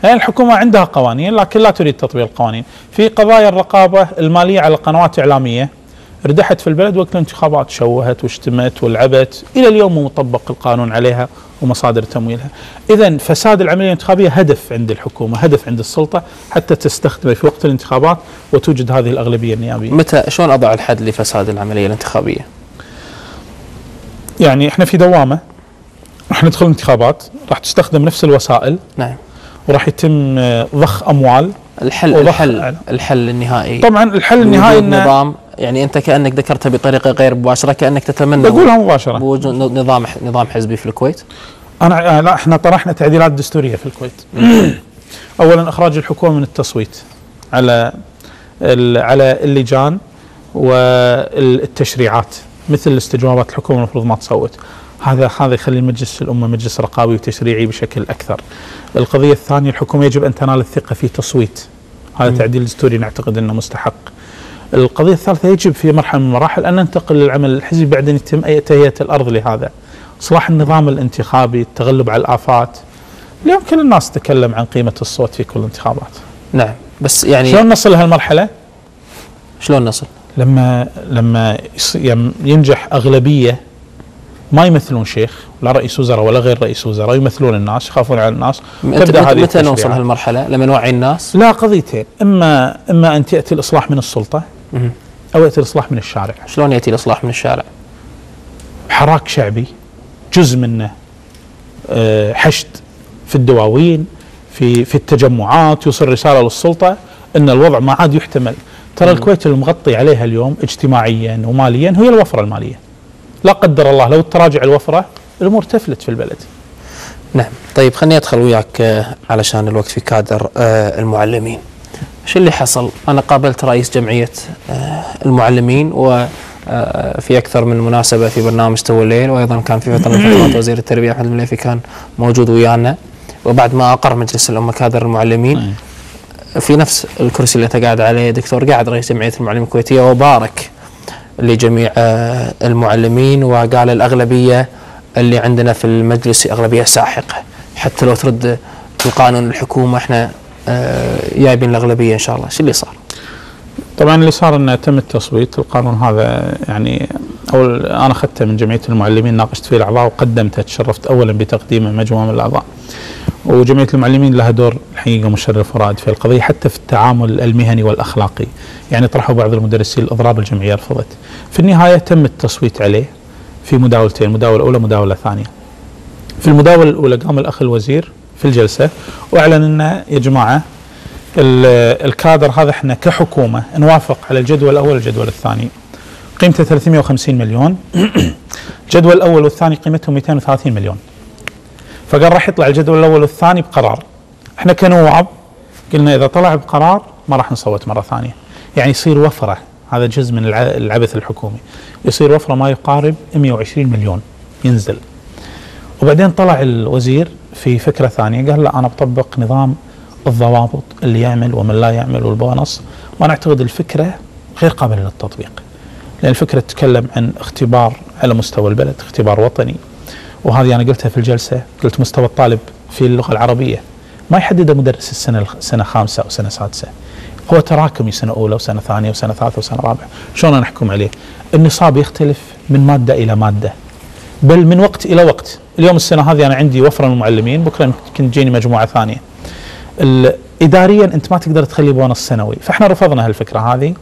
يعني الحكومة عندها قوانين لكن لا تريد تطبيق القوانين. في قضايا الرقابة المالية على القنوات الإعلامية ردحت في البلد وقت الانتخابات، شوهت واشتمت ولعبت، إلى اليوم مو مطبق القانون عليها ومصادر تمويلها. إذا فساد العملية الانتخابية هدف عند الحكومة، هدف عند السلطة حتى تستخدمه في وقت الانتخابات وتوجد هذه الأغلبية النيابية. متى شلون أضع الحد لفساد العملية الانتخابية؟ يعني احنا في دوامة، راح ندخل انتخابات، راح تستخدم نفس الوسائل. نعم. وراح يتم ضخ اموال. الحل النهائي طبعا، الحل النهائي نظام، يعني انت كانك ذكرتها بطريقه غير مباشره، كانك تتمنى بقولها مباشره بوجود نظام حزبي في الكويت. انا لا، احنا طرحنا تعديلات دستوريه في الكويت. اولا اخراج الحكومه من التصويت على اللجان والتشريعات، مثل الاستجوابات الحكومه المفروض ما تصوت. هذا يخلي المجلس الامه مجلس رقابي وتشريعي بشكل اكثر. القضيه الثانيه، الحكومه يجب ان تنال الثقه في تصويت، هذا تعديل دستوري نعتقد انه مستحق. القضيه الثالثه، يجب في مرحله من المراحل ان ننتقل للعمل الحزبي بعد ان يتم اي تهيئه الارض لهذا. اصلاح النظام الانتخابي، التغلب على الافات. اليوم كل الناس تتكلم عن قيمه الصوت في كل الانتخابات. نعم، بس يعني شلون نصل لهالمرحله؟ شلون نصل؟ لما ينجح اغلبيه ما يمثلون شيخ ولا رئيس وزراء ولا غير رئيس وزراء، يمثلون الناس، يخافون على الناس. متى نوصل هالمرحله؟ لما نوعي الناس؟ لا، قضيتين، اما ان تاتي الاصلاح من السلطه او ياتي الاصلاح من الشارع. شلون ياتي الاصلاح من الشارع؟ حراك شعبي، جزء منه حشد في الدواوين، في التجمعات، يوصل رساله للسلطه ان الوضع ما عاد يحتمل. ترى الكويت المغطي عليها اليوم اجتماعيا وماليا هي الوفره الماليه. لا قدر الله لو تراجع الوفرة، الأمور تفلت في البلد. نعم. طيب خليني أدخل وياك علشان الوقت في كادر المعلمين. شو اللي حصل؟ أنا قابلت رئيس جمعية المعلمين وفي أكثر من مناسبة في برنامج توالليل، وأيضا كان في فترة من الفترات وزير التربية أحمد المليفي كان موجود ويانا، وبعد ما أقر مجلس الأمة كادر المعلمين في نفس الكرسي اللي أنت قاعد عليه دكتور، قاعد رئيس جمعية المعلمين الكويتية وبارك لجميع المعلمين، وقال الأغلبية اللي عندنا في المجلس أغلبية ساحقة، حتى لو ترد القانون الحكومة احنا جايبين الأغلبية إن شاء الله. شو اللي صار؟ طبعا اللي صار أنه تم التصويت. القانون هذا يعني أول أنا أخذته من جمعية المعلمين، ناقشت فيه الأعضاء وقدمته، تشرفت أولا بتقديمه مجموعة من الأعضاء. وجمعية المعلمين لها دور الحقيقة مشرف ورائد في القضية، حتى في التعامل المهني والأخلاقي. يعني طرحوا بعض المدرسين الأضراب، الجمعية رفضت. في النهاية تم التصويت عليه في مداولتين، مداولة أولى مداولة ثانية. في المداولة الأولى قام الأخ الوزير في الجلسة وأعلن أن يا جماعة الكادر هذا احنا كحكومة نوافق على الجدول الأول والجدول الثاني، قيمته 350 مليون، الجدول الأول والثاني قيمتهم 230 مليون. فقال راح يطلع الجدول الاول والثاني بقرار. احنا كنواب قلنا اذا طلع بقرار ما راح نصوت مره ثانيه. يعني يصير وفره، هذا جزء من العبث الحكومي، يصير وفره ما يقارب 120 مليون ينزل. وبعدين طلع الوزير في فكره ثانيه، قال لا انا بطبق نظام الضوابط، اللي يعمل ومن لا يعمل والبونص. وانا اعتقد الفكره غير قابله للتطبيق، لان الفكره تتكلم عن اختبار على مستوى البلد، اختبار وطني. وهذه أنا قلتها في الجلسة، قلت مستوى الطالب في اللغة العربية ما يحدده مدرس السنة خامسة أو سنة سادسة، هو تراكمي، سنة أولى وسنة ثانية وسنة ثالثة وسنة رابعة. شلون نحكم عليه؟ النصاب يختلف من مادة إلى مادة، بل من وقت إلى وقت. اليوم السنة هذه أنا عندي وفرة من المعلمين، بكرة يمكن تجيني مجموعة ثانية. إداريا أنت ما تقدر تخلي بونص سنوي، فإحنا رفضنا هالفكرة هذه.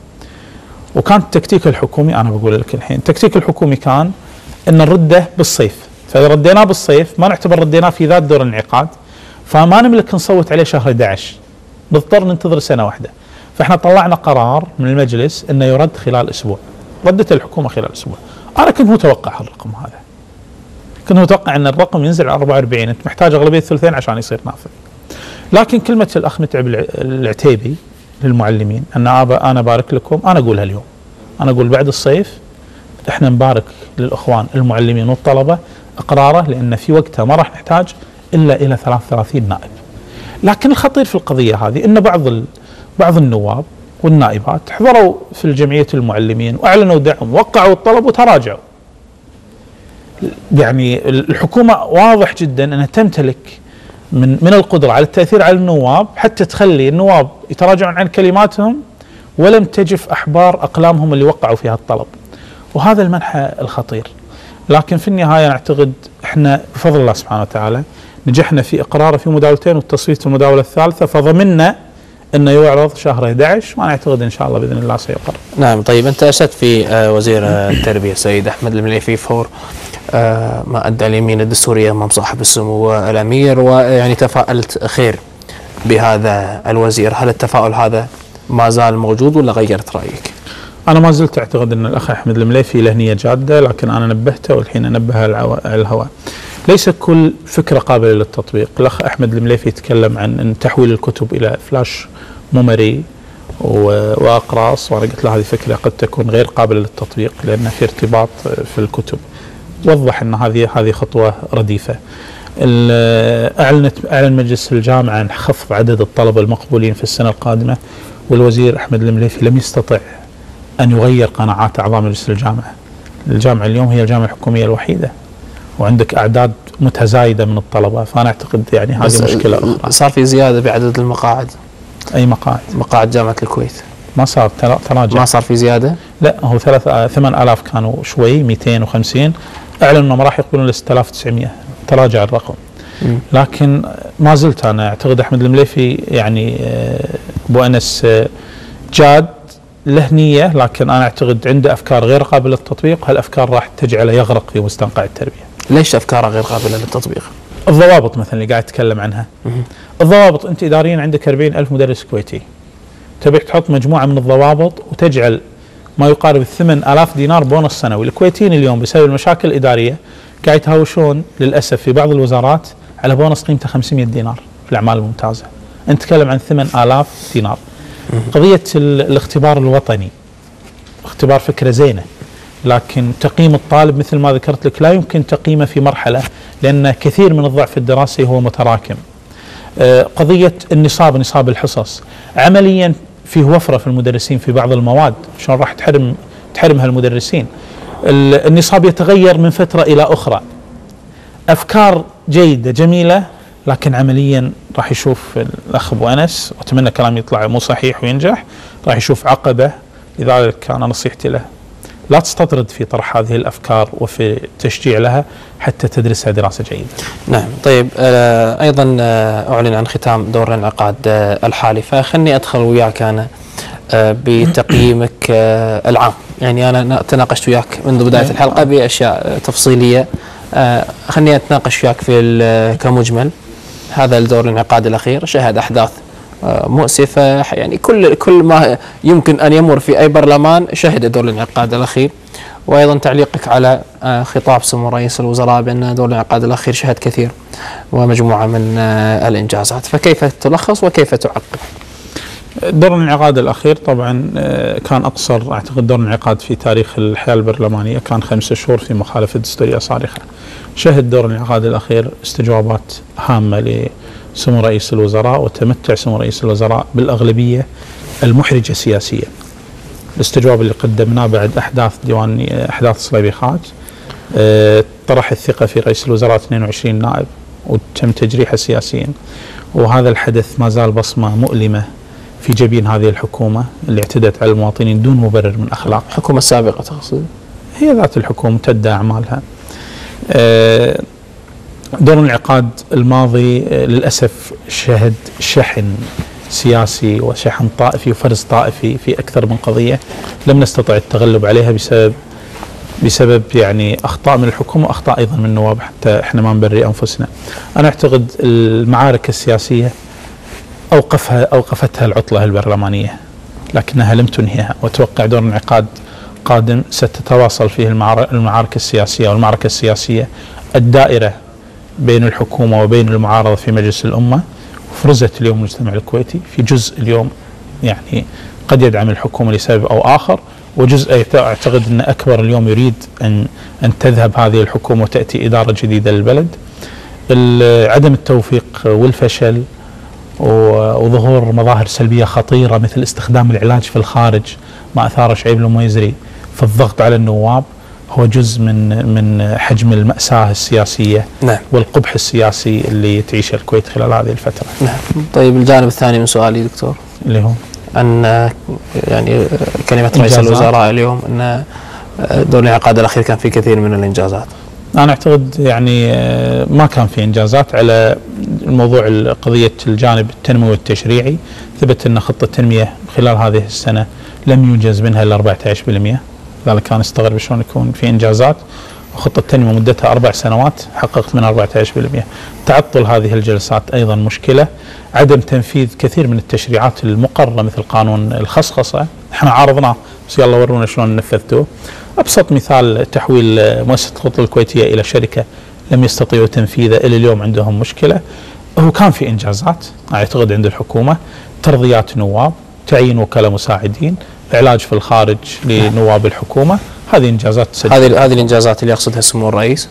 وكان التكتيك الحكومي، أنا بقول لك الحين التكتيك الحكومي كان أن نرده بالصيف. فإذا رديناه بالصيف ما نعتبر رديناه في ذات دور الانعقاد، فما نملك نصوت عليه شهر 11، نضطر ننتظر سنة واحدة. فإحنا طلعنا قرار من المجلس أنه يرد خلال أسبوع، ردت الحكومة خلال أسبوع. أنا كنت متوقع هالرقم هذا، كنت متوقع ان الرقم ينزل على 44، انت محتاج اغلبيه ثلثين عشان يصير نافذ. لكن كلمه الاخ متعب العتيبي للمعلمين ان انا بارك لكم، انا اقولها اليوم، انا اقول بعد الصيف احنا نبارك للاخوان المعلمين والطلبه اقراره، لان في وقتها ما راح نحتاج الا الى 33 نائب. لكن الخطير في القضيه هذه ان بعض النواب والنائبات حضروا في جمعيه المعلمين واعلنوا دعم ووقعوا الطلب وتراجعوا. يعني الحكومه واضح جدا انها تمتلك من القدره على التاثير على النواب حتى تخلي النواب يتراجعون عن كلماتهم ولم تجف احبار اقلامهم اللي وقعوا فيها الطلب. وهذا المنحى الخطير. لكن في النهايه نعتقد احنا بفضل الله سبحانه وتعالى نجحنا في اقراره في مداولتين والتصويت في المداوله الثالثه، فضمننا انه يعرض شهر 11 وانا اعتقد ان شاء الله باذن الله سيقر. نعم. طيب انت اشدت في وزير التربيه السيد احمد المليفي فور ما ادى اليمين الدستوريه امام صاحب السمو الامير، ويعني تفاءلت خير بهذا الوزير، هل التفاؤل هذا ما زال موجود ولا غيرت رايك؟ انا ما زلت اعتقد ان الاخ احمد المليفي له نيه جاده، لكن انا نبهته والحين انبه الهواء. ليس كل فكره قابله للتطبيق، الاخ احمد المليفي يتكلم عن تحويل الكتب الى فلاش ميموري واقراص، وانا قلت له هذه فكره قد تكون غير قابله للتطبيق لان في ارتباط في الكتب. وضح ان هذه خطوه رديفه. اعلن مجلس الجامعه عن خفض عدد الطلبه المقبولين في السنه القادمه، والوزير احمد المليفي لم يستطع ان يغير قناعات اعضاء مجلس الجامعه. الجامعه اليوم هي الجامعه الحكوميه الوحيده، وعندك اعداد متزايده من الطلبه، فانا اعتقد يعني هذه مشكله اخرى. صار في زياده بعدد المقاعد. اي مقاعد؟ مقاعد جامعه الكويت. ما صار تراجع. ما صار في زياده؟ لا، هو 8000 كانوا شوي 250، اعلنوا انه ما راح يقبلون ل 6900، تراجع الرقم. لكن ما زلت انا اعتقد احمد المليفي يعني ابو انس جاد له نيه، لكن انا اعتقد عنده افكار غير قابله للتطبيق، هالافكار راح تجعله يغرق في مستنقع التربيه. ليش افكاره غير قابله للتطبيق؟ الضوابط مثلا اللي قاعد اتكلم عنها. الضوابط انت اداريا عندك 40,000 مدرس كويتي. تبي تحط مجموعه من الضوابط وتجعل ما يقارب 8000 دينار بونص سنوي، الكويتيين اليوم بسبب المشاكل الاداريه قاعد يتهاوشون للاسف في بعض الوزارات على بونص قيمته 500 دينار في الاعمال الممتازه. انت تتكلم عن 8000 دينار. قضية الاختبار الوطني اختبار فكرة زينة، لكن تقييم الطالب مثل ما ذكرت لك لا يمكن تقييمه في مرحلة، لأن كثير من الضعف الدراسي هو متراكم. قضية نصاب الحصص عمليا فيه وفرة في المدرسين في بعض المواد، شلون راح تحرم هالمدرسين؟ النصاب يتغير من فترة إلى أخرى. أفكار جيدة جميلة، لكن عمليا راح يشوف الاخ ابو انس، واتمنى كلامي يطلع مو صحيح وينجح، راح يشوف عقبه. لذلك كان نصيحتي له لا تستطرد في طرح هذه الافكار وفي التشجيع لها حتى تدرسها دراسه جيده. نعم. طيب ايضا اعلن عن ختام دور الانعقاد الحالي، فخلني ادخل وياك انا بتقييمك العام. يعني انا تناقشت وياك منذ بدايه الحلقه باشياء تفصيليه، خلني اتناقش وياك في كمجمل. هذا الدور الانعقاد الاخير شهد احداث مؤسفه، يعني كل ما يمكن ان يمر في اي برلمان شهد دور الانعقاد الاخير، وايضا تعليقك على خطاب سمو رئيس الوزراء بان دور الانعقاد الاخير شهد كثير ومجموعه من الانجازات، فكيف تلخص وكيف تعقب؟ دور الانعقاد الاخير طبعا كان اقصر اعتقد دور انعقاد في تاريخ الحياه البرلمانيه، كان 5 شهور في مخالفه دستوريه صارخه. شهد دور الانعقاد الاخير استجوابات هامه لسمو رئيس الوزراء، وتمتع سمو رئيس الوزراء بالاغلبيه المحرجه سياسيا. الاستجواب اللي قدمناه بعد احداث صليبيخات طرح الثقه في رئيس الوزراء 22 نائب وتم تجريحه سياسيا، وهذا الحدث ما زال بصمه مؤلمه في جبين هذه الحكومة اللي اعتدت على المواطنين دون مبرر من أخلاق. الحكومة السابقة تقصد؟ هي ذات الحكومة امتد أعمالها. دور الانعقاد الماضي للأسف شهد شحن سياسي وشحن طائفي وفرز طائفي في أكثر من قضية لم نستطع التغلب عليها بسبب يعني أخطاء من الحكومة وأخطاء أيضا من النواب، حتى إحنا ما نبرئ أنفسنا. أنا أعتقد المعارك السياسية أوقفتها العطلة البرلمانية، لكنها لم تنهيها، وأتوقع دور انعقاد قادم ستتواصل فيه المعارك السياسية، والمعركة السياسية الدائرة بين الحكومة وبين المعارضة في مجلس الأمة، وفرزت اليوم المجتمع الكويتي في جزء اليوم يعني قد يدعم الحكومة لسبب أو آخر، وجزء أعتقد أن أكبر اليوم يريد أن تذهب هذه الحكومة وتأتي إدارة جديدة للبلد. عدم التوفيق والفشل وظهور مظاهر سلبية خطيرة مثل استخدام العلاج في الخارج، ما أثار شعيب الميزري في الضغط على النواب، هو جزء من حجم المأساة السياسية نعم. والقبح السياسي اللي تعيشه الكويت خلال هذه الفترة نعم. طيب الجانب الثاني من سؤالي دكتور اللي هو أن يعني كلمة رئيس الوزراء اليوم أن دور الانعقاد الأخير كان في كثير من الإنجازات، أنا أعتقد يعني ما كان في إنجازات على الموضوع قضية الجانب التنموي والتشريعي. ثبت أن خطة التنمية خلال هذه السنة لم ينجز منها إلا 14%، لذلك كان استغرب شلون يكون في إنجازات، وخطة التنمية مدتها 4 سنوات حققت منها 14%. تعطل هذه الجلسات أيضا مشكلة، عدم تنفيذ كثير من التشريعات المقررة مثل قانون الخصخصة، احنا عارضناه بس يلا ورونا شلون نفذتوه. أبسط مثال تحويل مؤسسة الخطوط الكويتية إلى شركة لم يستطيعوا تنفيذه، إلى اليوم عندهم مشكلة. هو كان في إنجازات أعتقد عند الحكومة، ترضيات نواب، تعيين وكلاء مساعدين، علاج في الخارج لنواب الحكومة، هذه إنجازات سجلة. هذه الإنجازات اللي يقصدها سمو الرئيس؟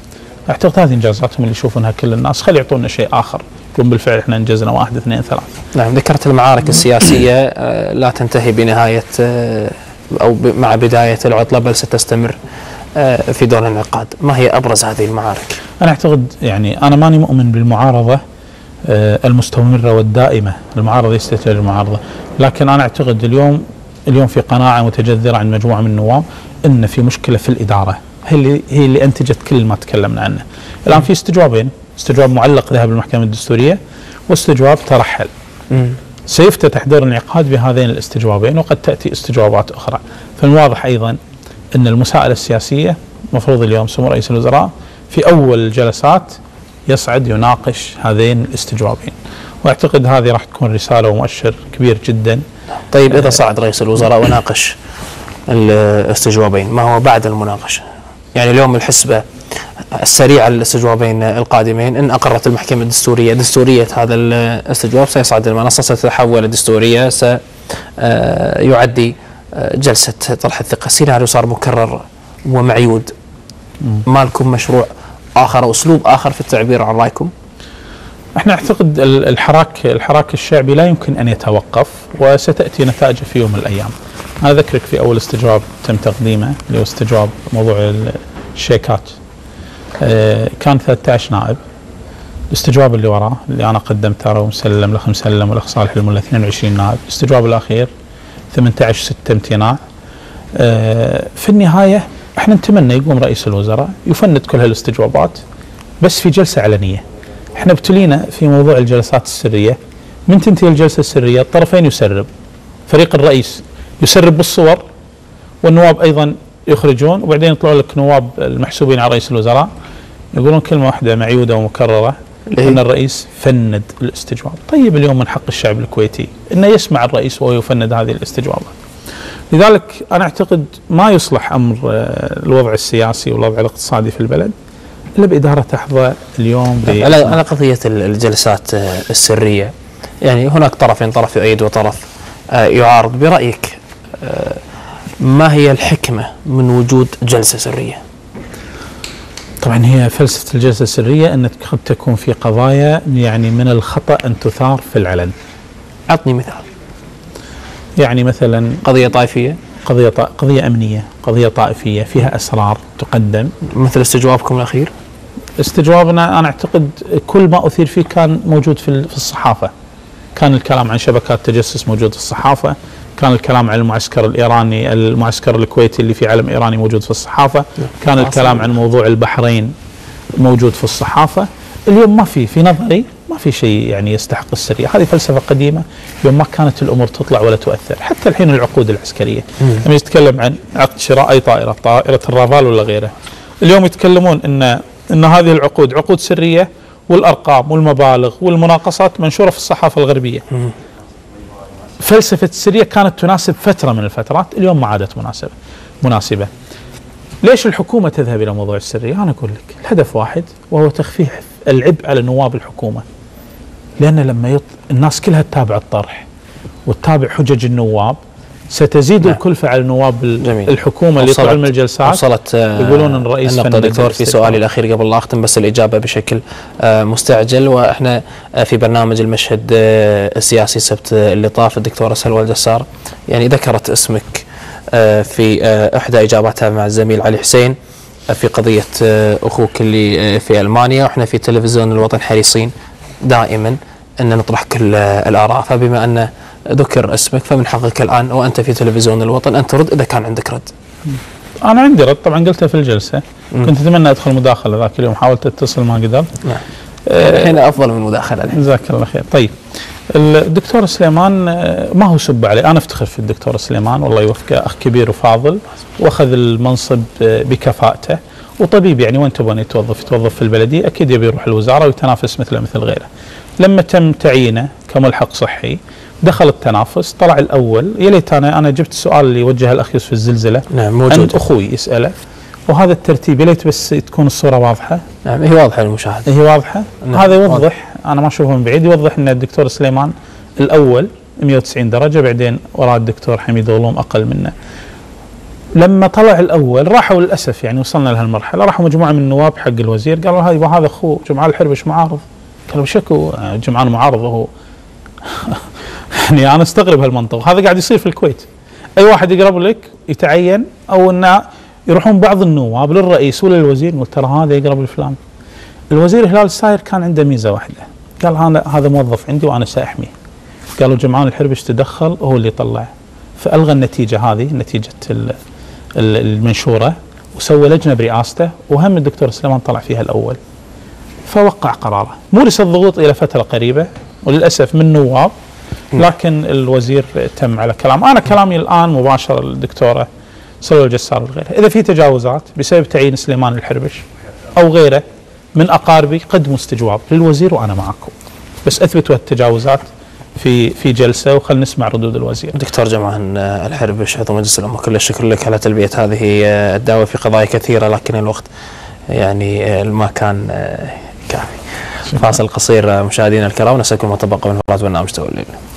أعتقد هذه إنجازاتهم اللي يشوفونها كل الناس، خلي يعطونا شيء آخر، يقولون بالفعل إحنا إنجزنا 1 2 3. نعم، ذكرت المعارك السياسية لا تنتهي بنهاية أو مع بداية العطلة بل ستستمر في دور الانعقاد، ما هي أبرز هذه المعارك؟ أنا أعتقد يعني أنا ماني مؤمن بالمعارضة المستمرة والدائمة، المعارضة يستتر المعارضة، لكن أنا أعتقد اليوم في قناعة متجذرة عند مجموعة من النواب أن في مشكلة في الإدارة، هي اللي أنتجت كل ما تكلمنا عنه. الآن في استجوابين، استجواب معلق ذهب المحكمة الدستورية واستجواب ترحل. سيفتتح دور الانعقاد بهذين الاستجوابين وقد تأتي استجوابات أخرى. فالواضح أيضا أن المساءلة السياسية مفروض اليوم سمو رئيس الوزراء في أول الجلسات يصعد يناقش هذين الاستجوابين، وأعتقد هذه راح تكون رسالة ومؤشر كبير جدا. طيب إذا صعد رئيس الوزراء وناقش الاستجوابين، ما هو بعد المناقشة؟ يعني اليوم الحسبة السريعة للاستجوابين القادمين، إن أقرت المحكمة الدستورية دستورية هذا الاستجواب سيصعد المنصة، ستتحول الدستورية، سيعدي جلسة طرح الثقة. السيناريو صار مكرر ومعيود، ما لكم مشروع آخر أو أسلوب آخر في التعبير عن رأيكم؟ احنا اعتقد الحراك الشعبي لا يمكن ان يتوقف، وستاتي نتائجه في يوم من الايام. انا اذكرك في اول استجواب تم تقديمه اللي هو استجواب موضوع الشيكات، كان 13 نائب. الاستجواب اللي وراه اللي انا قدمته انا ومسلم الاخ مسلم والاخ صالح الملا 22 نائب، الاستجواب الاخير 18-6 امتناع. في النهايه احنا نتمنى يقوم رئيس الوزراء يفند كل هالاستجوابات بس في جلسه علنيه. احنا ابتلينا في موضوع الجلسات السرية، من تنتهي الجلسة السرية الطرفين يسرب، فريق الرئيس يسرب بالصور والنواب أيضا يخرجون، وبعدين يطلعوا لك نواب المحسوبين على رئيس الوزراء يقولون كلمة واحدة معيودة ومكررة أن الرئيس فند الاستجواب. طيب اليوم من حق الشعب الكويتي أنه يسمع الرئيس وهو يفند هذه الاستجوابات. لذلك أنا أعتقد ما يصلح أمر الوضع السياسي والوضع الاقتصادي في البلد إلا بإدارة تحظى اليوم. على قضية الجلسات السرية، يعني هناك طرفين، طرف يؤيد وطرف يعارض، برأيك ما هي الحكمة من وجود جلسة سرية؟ طبعا هي فلسفة الجلسة السرية أن قد تكون في قضايا يعني من الخطأ أن تثار في العلن. عطني مثال. يعني مثلا قضية طائفية، قضية أمنية، قضية طائفية، فيها أسرار تقدم، مثل استجوابكم الأخير. استجوابنا أنا أعتقد كل ما أثير فيه كان موجود في الصحافة، كان الكلام عن شبكات تجسس موجود في الصحافة، كان الكلام عن المعسكر الإيراني، المعسكر الكويتي اللي فيه علم إيراني موجود في الصحافة، كان الكلام عن موضوع البحرين موجود في الصحافة. اليوم ما في نظري ما في شيء يعني يستحق السرية. هذه فلسفة قديمة، يوم ما كانت الأمور تطلع ولا تؤثر. حتى الحين العقود العسكرية لما يتكلم عن عقد شراء أي طائرة، طائرة الرافال ولا غيرها، اليوم يتكلمون إن هذه العقود عقود سرية، والأرقام والمبالغ والمناقصات منشورة في الصحافة الغربية. فلسفة السرية كانت تناسب فترة من الفترات، اليوم ما عادت مناسبة. ليش الحكومة تذهب إلى موضوع السرية؟ أنا أقول لك الهدف واحد، وهو تخفيف العبء على نواب الحكومة، لأن لما الناس كلها تتابع الطرح وتتابع حجج النواب ستزيد الكلفة على نواب الحكومة اللي يطلعون من الجلسات. وصلت يقولون الرئيس النقطة دكتور في سؤالي الأخير قبل لا أختم، بس الإجابة بشكل مستعجل، وإحنا في برنامج المشهد السياسي السبت اللي طاف الدكتورة سهل والده السار يعني ذكرت اسمك في إحدى إجاباتها مع الزميل علي حسين في قضية أخوك اللي في ألمانيا، وإحنا في تلفزيون الوطن حريصين دائما أن نطرح كل الآراء، فبما أن ذكر اسمك فمن حقك الآن وأنت في تلفزيون الوطن أن ترد إذا كان عندك رد. أنا عندي رد طبعا، قلتها في الجلسة. كنت أتمنى أدخل مداخلة ذاك اليوم، حاولت أتصل ما قدرت. نعم. الحين أفضل من مداخلة. جزاك الله خير. طيب الدكتور سليمان ما هو سب عليه، أنا أفتخر في الدكتور سليمان والله يوفقه، أخ كبير وفاضل وأخذ المنصب بكفاءته، وطبيب يعني وين تبغى يتوظف؟ يتوظف في البلدية أكيد يبي يروح الوزارة ويتنافس مثله مثل غيره. لما تم تعيينه كملحق صحي دخل التنافس طلع الأول. يا ليت أنا جبت السؤال اللي وجهه الأخ يوسف الزلزلة. نعم موجود. أخوي يسأله وهذا الترتيب، يا ليت بس تكون الصورة واضحة. نعم هي واضحة للمشاهد. هي واضحة؟ نعم هذا يوضح واضح. أنا ما أشوفه من بعيد، يوضح أن الدكتور سليمان الأول 190 درجة، بعدين وراء الدكتور حميد غلوم أقل منه. لما طلع الأول راحوا للأسف يعني وصلنا لهالمرحلة، راحوا مجموعة من النواب حق الوزير قالوا هذا أخوه جمعان الحربش معارض. قالوا شكو جمعان معارض وهو يعني أنا استغرب هالمنطق، هذا قاعد يصير في الكويت. أي واحد يقرب لك يتعين أو أنه يروحون بعض النواب للرئيس وللوزير يقول ترى هذا يقرب لفلان. الوزير هلال الساير كان عنده ميزة واحدة، قال أنا هذا موظف عندي وأنا سأحميه. قالوا جمعان الحربش تدخل وهو اللي طلع، فألغى النتيجة هذه، نتيجة المنشورة، وسوى لجنة برئاسته وهم الدكتور سليمان طلع فيها الأول، فوقع قراره. مورس الضغوط إلى فترة قريبة وللأسف من نواب، لكن الوزير تم على كلام. أنا كلامي الآن مباشرة للدكتورة سلوى الجسار وغيرها، إذا في تجاوزات بسبب تعيين سليمان الحربش أو غيره من أقاربي قدموا استجواب للوزير وأنا معكم، بس أثبتوا التجاوزات في جلسة وخلنا نسمع ردود الوزير. دكتور جمعان الحربش عضو مجلس الأمة، كل الشكر لك على تلبية هذه الدعوة في قضايا كثيرة لكن الوقت يعني ما كان كافي. فاصل قصير مشاهدينا الكرام، نسألكم ما تبقى من فقرات برنامج توالليل.